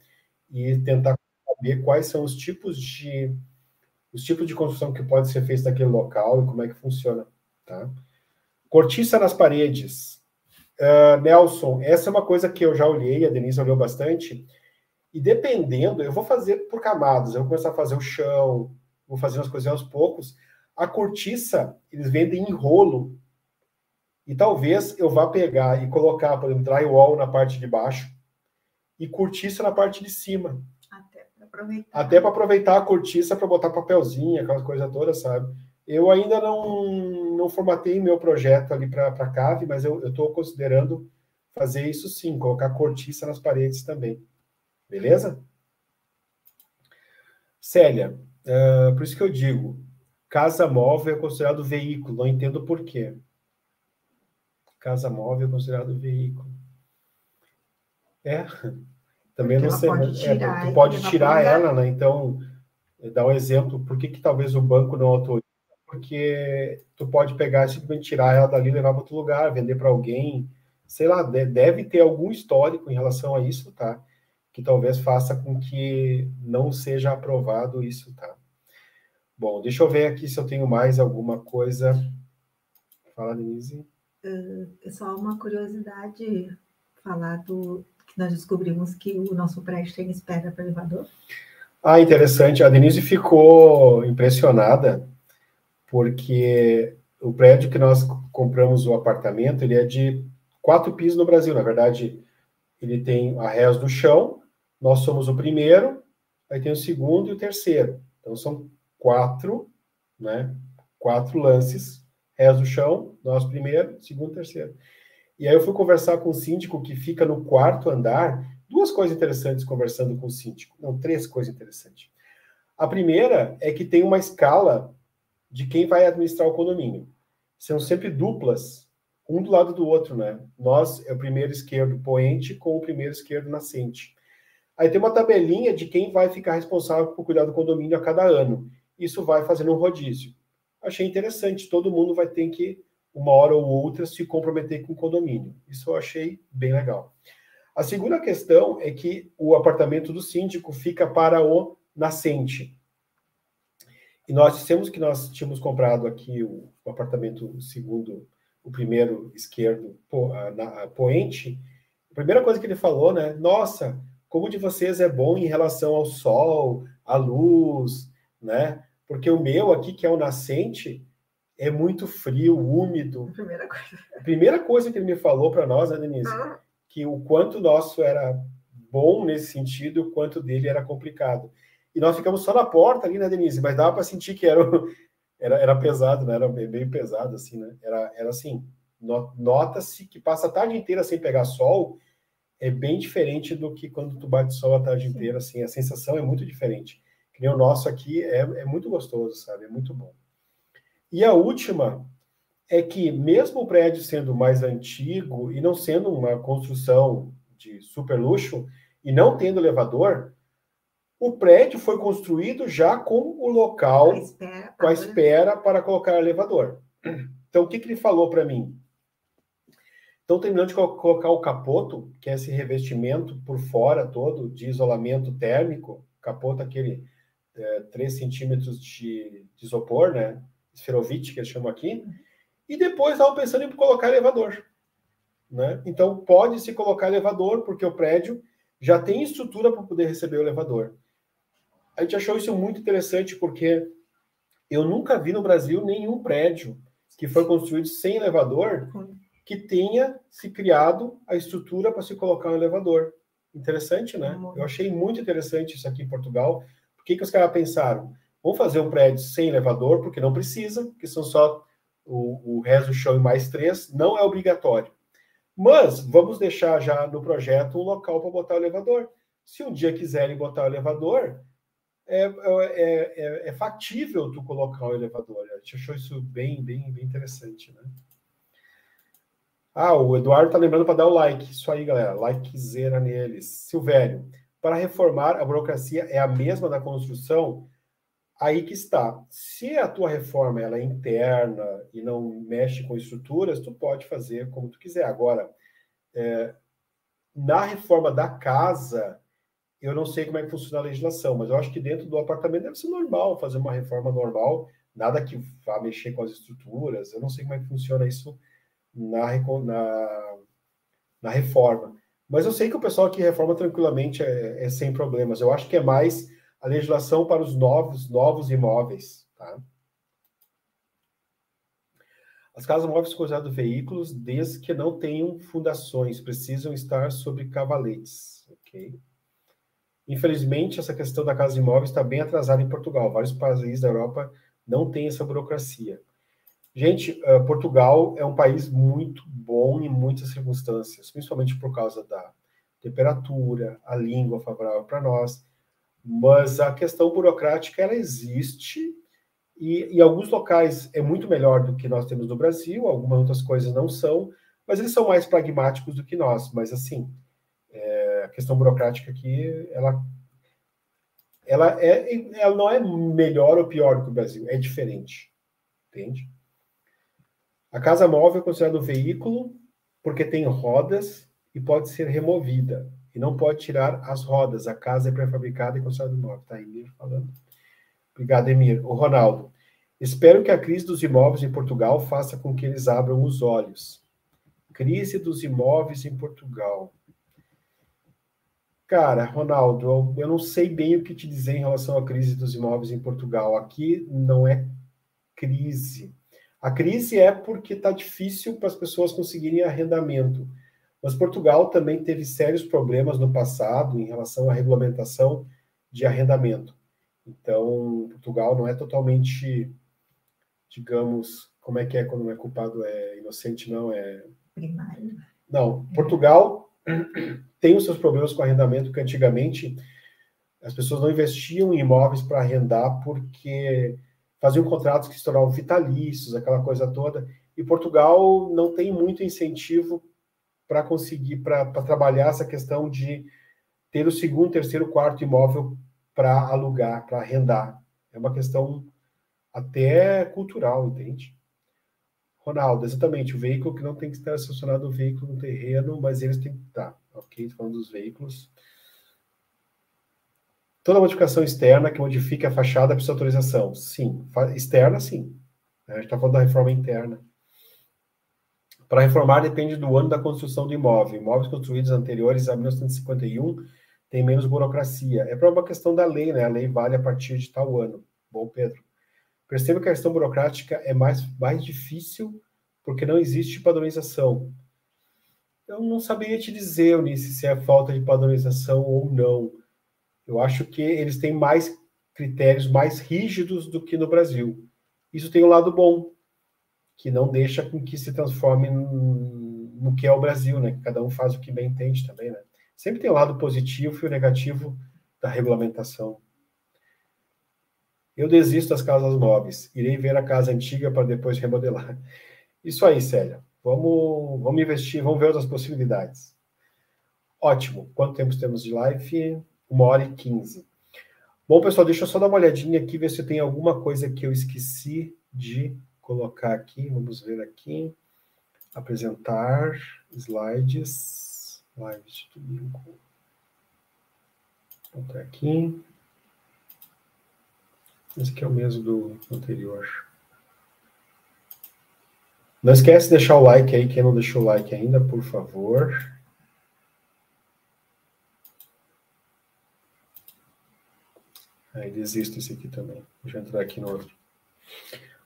e tentar saber quais são os tipos de os tipos de construção que pode ser feita naquele local e como é que funciona, tá? Cortiça nas paredes. Uh, Nelson, essa é uma coisa que eu já olhei, a Denise olhou bastante, e dependendo, eu vou fazer por camadas, eu vou começar a fazer o chão, vou fazer as coisas aos poucos. A cortiça, eles vendem em rolo, e talvez eu vá pegar e colocar, por exemplo, drywall na parte de baixo e cortiça na parte de cima. Aproveitar. Até para aproveitar a cortiça, para botar papelzinho, aquela coisa toda, sabe? Eu ainda não, não formatei meu projeto ali para a cave, mas eu estou considerando fazer isso sim, colocar cortiça nas paredes também. Beleza? Célia, uh, por isso que eu digo, casa móvel é considerado veículo, não entendo por quê. Casa móvel é considerado veículo. É... Também não sei, pode é, tirar, tu pode tirar ela, né? Então, dá um exemplo, por que que talvez o banco não autoriza? Porque tu pode pegar e simplesmente tirar ela dali, levar para outro lugar, vender para alguém, sei lá, deve ter algum histórico em relação a isso, tá? Que talvez faça com que não seja aprovado isso, tá? Bom, deixa eu ver aqui se eu tenho mais alguma coisa. Fala, Denise. É só uma curiosidade falar do que nós descobrimos que o nosso prédio tem espera para elevador. Ah, interessante. A Denise ficou impressionada porque o prédio que nós compramos, o apartamento, ele é de quatro pisos no Brasil. Na verdade, ele tem arraias do chão, nós somos o primeiro, aí tem o segundo e o terceiro. Então, são quatro, né? Quatro lances, arraias do chão, nós primeiro, segundo, terceiro. E aí eu fui conversar com o síndico que fica no quarto andar, duas coisas interessantes conversando com o síndico, não, três coisas interessantes. A primeira é que tem uma escala de quem vai administrar o condomínio. São sempre duplas, um do lado do outro, né? Nós é o primeiro esquerdo poente com o primeiro esquerdo nascente. Aí tem uma tabelinha de quem vai ficar responsável por cuidar do condomínio a cada ano. Isso vai fazendo um rodízio. Achei interessante, todo mundo vai ter que, uma hora ou outra, se comprometer com o condomínio. Isso eu achei bem legal. A segunda questão é que o apartamento do síndico fica para o nascente. E nós dissemos que nós tínhamos comprado aqui o, o apartamento segundo, o primeiro esquerdo po, a, na, a poente. A primeira coisa que ele falou, né? Nossa, como de vocês é bom em relação ao sol, à luz, né? Porque o meu aqui, que é o nascente, é muito frio, úmido. Primeira coisa. A primeira coisa que ele me falou para nós, né, Denise? Ah. Que o quanto nosso era bom nesse sentido, o quanto dele era complicado. E nós ficamos só na porta ali, né, Denise? Mas dava para sentir que era, era, era pesado, né? Era meio pesado, assim, né? Era, era assim, nota-se que passa a tarde inteira sem pegar sol, é bem diferente do que quando tu bate sol a tarde inteira, assim, a sensação é muito diferente. Que nem o nosso aqui é, é muito gostoso, sabe? É muito bom. E a última é que, mesmo o prédio sendo mais antigo e não sendo uma construção de super luxo, e não tendo elevador, o prédio foi construído já com o local, espera, com a espera para colocar elevador. Então, o que, que ele falou para mim? Então, terminando de colocar o capoto, que é esse revestimento por fora todo, de isolamento térmico, capoto aquele é, três centímetros de, de isopor, né? Esferovite, que eles chamam aqui, e depois estavam pensando em colocar elevador. Né? Então, pode-se colocar elevador, porque o prédio já tem estrutura para poder receber o elevador. A gente achou isso muito interessante, porque eu nunca vi no Brasil nenhum prédio que foi construído sem elevador que tenha se criado a estrutura para se colocar um elevador. Interessante, né? Eu achei muito interessante isso aqui em Portugal. Por que que os caras pensaram? Vamos fazer um prédio sem elevador, porque não precisa, porque são só o, o resto do chão e mais três, não é obrigatório. Mas vamos deixar já no projeto um local para botar o elevador. Se um dia quiserem botar o elevador, é, é, é, é factível tu colocar o elevador. A gente achou isso bem, bem, bem interessante, né? Ah, o Eduardo tá lembrando para dar o like. Isso aí, galera. Likezeira neles. Silvério, para reformar, a burocracia é a mesma da construção? Aí que está. Se a tua reforma ela é interna e não mexe com estruturas, tu pode fazer como tu quiser. Agora, é, na reforma da casa, eu não sei como é que funciona a legislação, mas eu acho que dentro do apartamento deve ser normal fazer uma reforma normal, nada que vá mexer com as estruturas. Eu não sei como é que funciona isso na, na, na reforma. Mas eu sei que o pessoal que reforma tranquilamente é, é sem problemas. Eu acho que é mais a legislação para os novos, novos imóveis, tá? As casas móveis consideradas veículos, desde que não tenham fundações, precisam estar sobre cavaletes, ok? Infelizmente, essa questão da casa de imóveis está bem atrasada em Portugal. Vários países da Europa não têm essa burocracia. Gente, uh, Portugal é um país muito bom em muitas circunstâncias, principalmente por causa da temperatura, a língua favorável para nós. Mas a questão burocrática, ela existe, e em alguns locais é muito melhor do que nós temos no Brasil, algumas outras coisas não são, mas eles são mais pragmáticos do que nós. Mas, assim, é, a questão burocrática aqui, ela, ela, é, ela não é melhor ou pior do que o Brasil, é diferente, entende? A casa móvel é considerada um veículo porque tem rodas e pode ser removida. E não pode tirar as rodas. A casa é pré-fabricada e considerada imóvel. Está aí, Emir, falando. Obrigado, Emir. O Ronaldo. Espero que a crise dos imóveis em Portugal faça com que eles abram os olhos. crise dos imóveis em Portugal. Cara, Ronaldo, eu não sei bem o que te dizer em relação à crise dos imóveis em Portugal. Aqui não é crise. A crise é porque está difícil para as pessoas conseguirem arrendamento. Mas Portugal também teve sérios problemas no passado em relação à regulamentação de arrendamento. Então, Portugal não é totalmente, digamos, como é que é quando não é culpado, é inocente, não, é... primário. Não, Portugal tem os seus problemas com arrendamento, que antigamente as pessoas não investiam em imóveis para arrendar porque faziam contratos que se tornavam vitalícios, aquela coisa toda, e Portugal não tem muito incentivo para conseguir, para trabalhar essa questão de ter o segundo, terceiro, quarto imóvel para alugar, para arrendar. É uma questão até cultural, entende? Ronaldo, exatamente, o veículo que não tem que estar estacionado, o veículo no terreno, mas eles têm que estar. Ok, estou falando dos veículos. Toda modificação externa que modifique a fachada precisa de autorização. Sim, externa, sim. A gente está falando da reforma interna. Para reformar, depende do ano da construção do imóvel. Imóveis construídos anteriores a mil novecentos e cinquenta e um têm menos burocracia. É para uma questão da lei, né? A lei vale a partir de tal ano. Bom, Pedro. Perceba que a questão burocrática é mais, mais difícil porque não existe padronização. Eu não saberia te dizer, Eunice, se é falta de padronização ou não. Eu acho que eles têm mais critérios mais rígidos do que no Brasil. Isso tem um lado bom, que não deixa com que se transforme no que é o Brasil, né? Cada um faz o que bem entende também, né? Sempre tem o lado positivo e o negativo da regulamentação. Eu desisto das casas móveis. Irei ver a casa antiga para depois remodelar. Isso aí, Célia. Vamos, vamos investir, vamos ver outras possibilidades. Ótimo. Quanto tempo temos de live? Uma hora e quinze. Bom, pessoal, deixa eu só dar uma olhadinha aqui, ver se tem alguma coisa que eu esqueci de colocar aqui, vamos ver aqui, apresentar, slides, live de domingo, vou botar aqui, esse aqui é o mesmo do anterior. Não esquece de deixar o like aí, quem não deixou o like ainda, por favor. Aí desisto esse aqui também, deixa eu entrar aqui no outro.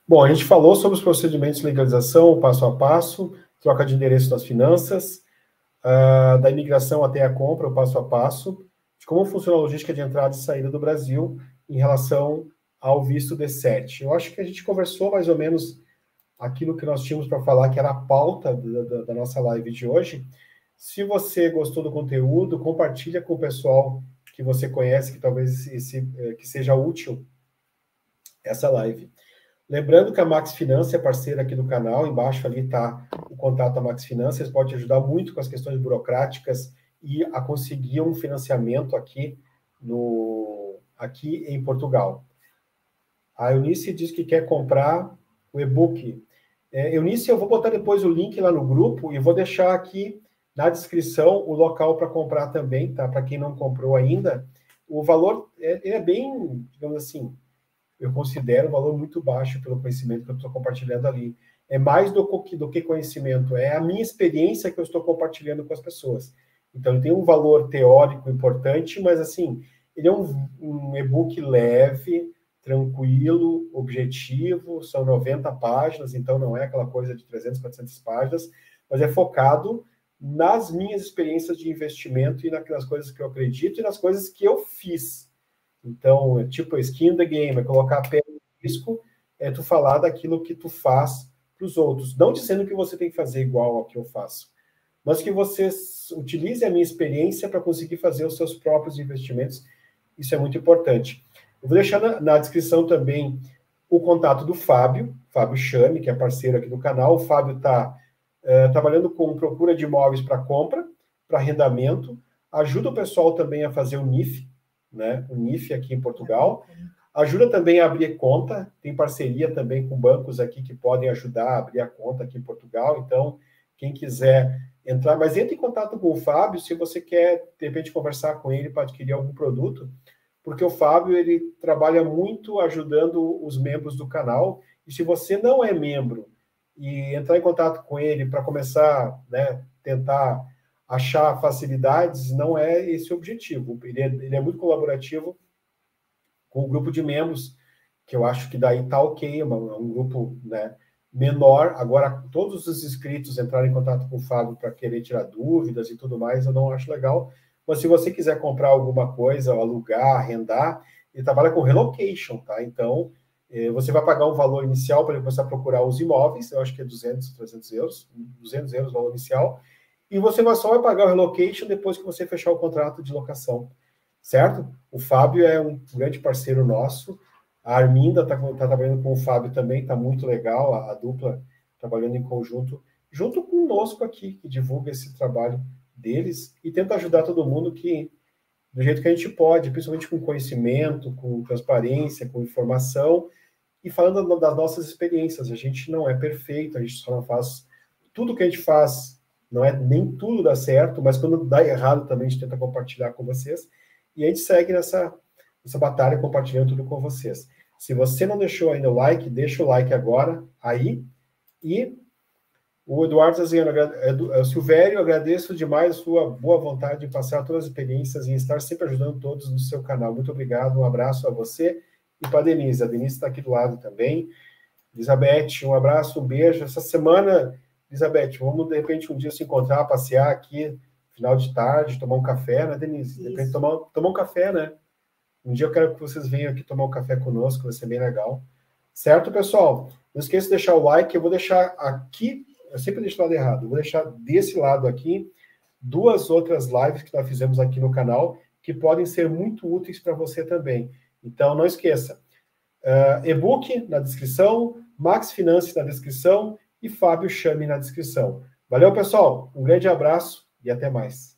Bom, a gente falou sobre os procedimentos de legalização, passo a passo, troca de endereço das finanças, uh, da imigração até a compra, o passo a passo, de como funciona a logística de entrada e saída do Brasil em relação ao visto D sete. Eu acho que a gente conversou mais ou menos aquilo que nós tínhamos para falar, que era a pauta da, da, da nossa live de hoje. Se você gostou do conteúdo, compartilha com o pessoal que você conhece, que talvez esse, que seja útil essa live. Lembrando que a Max Finance é parceira aqui do canal, embaixo ali está o contato da Max Finance, eles podem te ajudar muito com as questões burocráticas e a conseguir um financiamento aqui, no, aqui em Portugal. A Eunice diz que quer comprar o e-book. É, Eunice, eu vou botar depois o link lá no grupo e vou deixar aqui na descrição o local para comprar também, tá? Para quem não comprou ainda, o valor é, é bem, digamos assim, eu considero um valor muito baixo pelo conhecimento que eu estou compartilhando ali. É mais do que, do que conhecimento, é a minha experiência que eu estou compartilhando com as pessoas. Então, ele tem um valor teórico importante, mas, assim, ele é um, um e-book leve, tranquilo, objetivo, são noventa páginas, então não é aquela coisa de trezentas, quatrocentas páginas, mas é focado nas minhas experiências de investimento e nas coisas que eu acredito e nas coisas que eu fiz. Então, é tipo skin the game, é colocar a pele no risco, é tu falar daquilo que tu faz para os outros. Não dizendo que você tem que fazer igual ao que eu faço, mas que você utilize a minha experiência para conseguir fazer os seus próprios investimentos. Isso é muito importante. Eu vou deixar na, na descrição também o contato do Fábio, Fábio Chame, que é parceiro aqui do canal. O Fábio está é, trabalhando com procura de imóveis para compra, para arrendamento. Ajuda o pessoal também a fazer o N I F, né, o N I F aqui em Portugal, ajuda também a abrir conta, tem parceria também com bancos aqui que podem ajudar a abrir a conta aqui em Portugal, então quem quiser entrar, mas entre em contato com o Fábio se você quer, de repente, conversar com ele para adquirir algum produto, porque o Fábio, ele trabalha muito ajudando os membros do canal, e se você não é membro e entrar em contato com ele para começar, né, tentar achar facilidades, não é esse o objetivo. Ele é, ele é muito colaborativo com o grupo de membros, que eu acho que daí está ok, é um grupo, né, menor. Agora, todos os inscritos entrarem em contato com o Fábio para querer tirar dúvidas e tudo mais, eu não acho legal. Mas se você quiser comprar alguma coisa, alugar, arrendar, ele trabalha com relocation, tá? Então, você vai pagar um valor inicial para ele começar a procurar os imóveis, eu acho que é duzentos, trezentos euros, duzentos euros o valor inicial, e você só vai pagar o relocation depois que você fechar o contrato de locação, certo? O Fábio é um grande parceiro nosso, a Arminda está tá trabalhando com o Fábio também, está muito legal, a, a dupla trabalhando em conjunto, junto conosco aqui, que divulga esse trabalho deles e tenta ajudar todo mundo que, do jeito que a gente pode, principalmente com conhecimento, com transparência, com informação, e falando das nossas experiências. A gente não é perfeito, a gente só não faz... Tudo que a gente faz, não é nem tudo dá certo, mas quando dá errado também a gente tenta compartilhar com vocês, e a gente segue nessa, nessa batalha compartilhando tudo com vocês. Se você não deixou ainda o like, deixa o like agora, aí, e... O Eduardo Zaziano, Silvério, agradeço demais a sua boa vontade de passar todas as experiências e estar sempre ajudando todos no seu canal. Muito obrigado, um abraço a você e para a Denise. A Denise está aqui do lado também. Elizabeth, um abraço, um beijo. Essa semana, Elizabeth, vamos de repente um dia se encontrar, passear aqui, final de tarde, tomar um café, né, Denise? De repente tomar, tomar um café, né? Um dia eu quero que vocês venham aqui tomar um café conosco, vai ser bem legal. Certo, pessoal? Não esqueça de deixar o like, eu vou deixar aqui. Eu sempre deixo o lado errado. Eu vou deixar desse lado aqui duas outras lives que nós fizemos aqui no canal que podem ser muito úteis para você também. Então, não esqueça. Uh, e-book na descrição, Max Finance na descrição e Fábio Chame na descrição. Valeu, pessoal. Um grande abraço e até mais.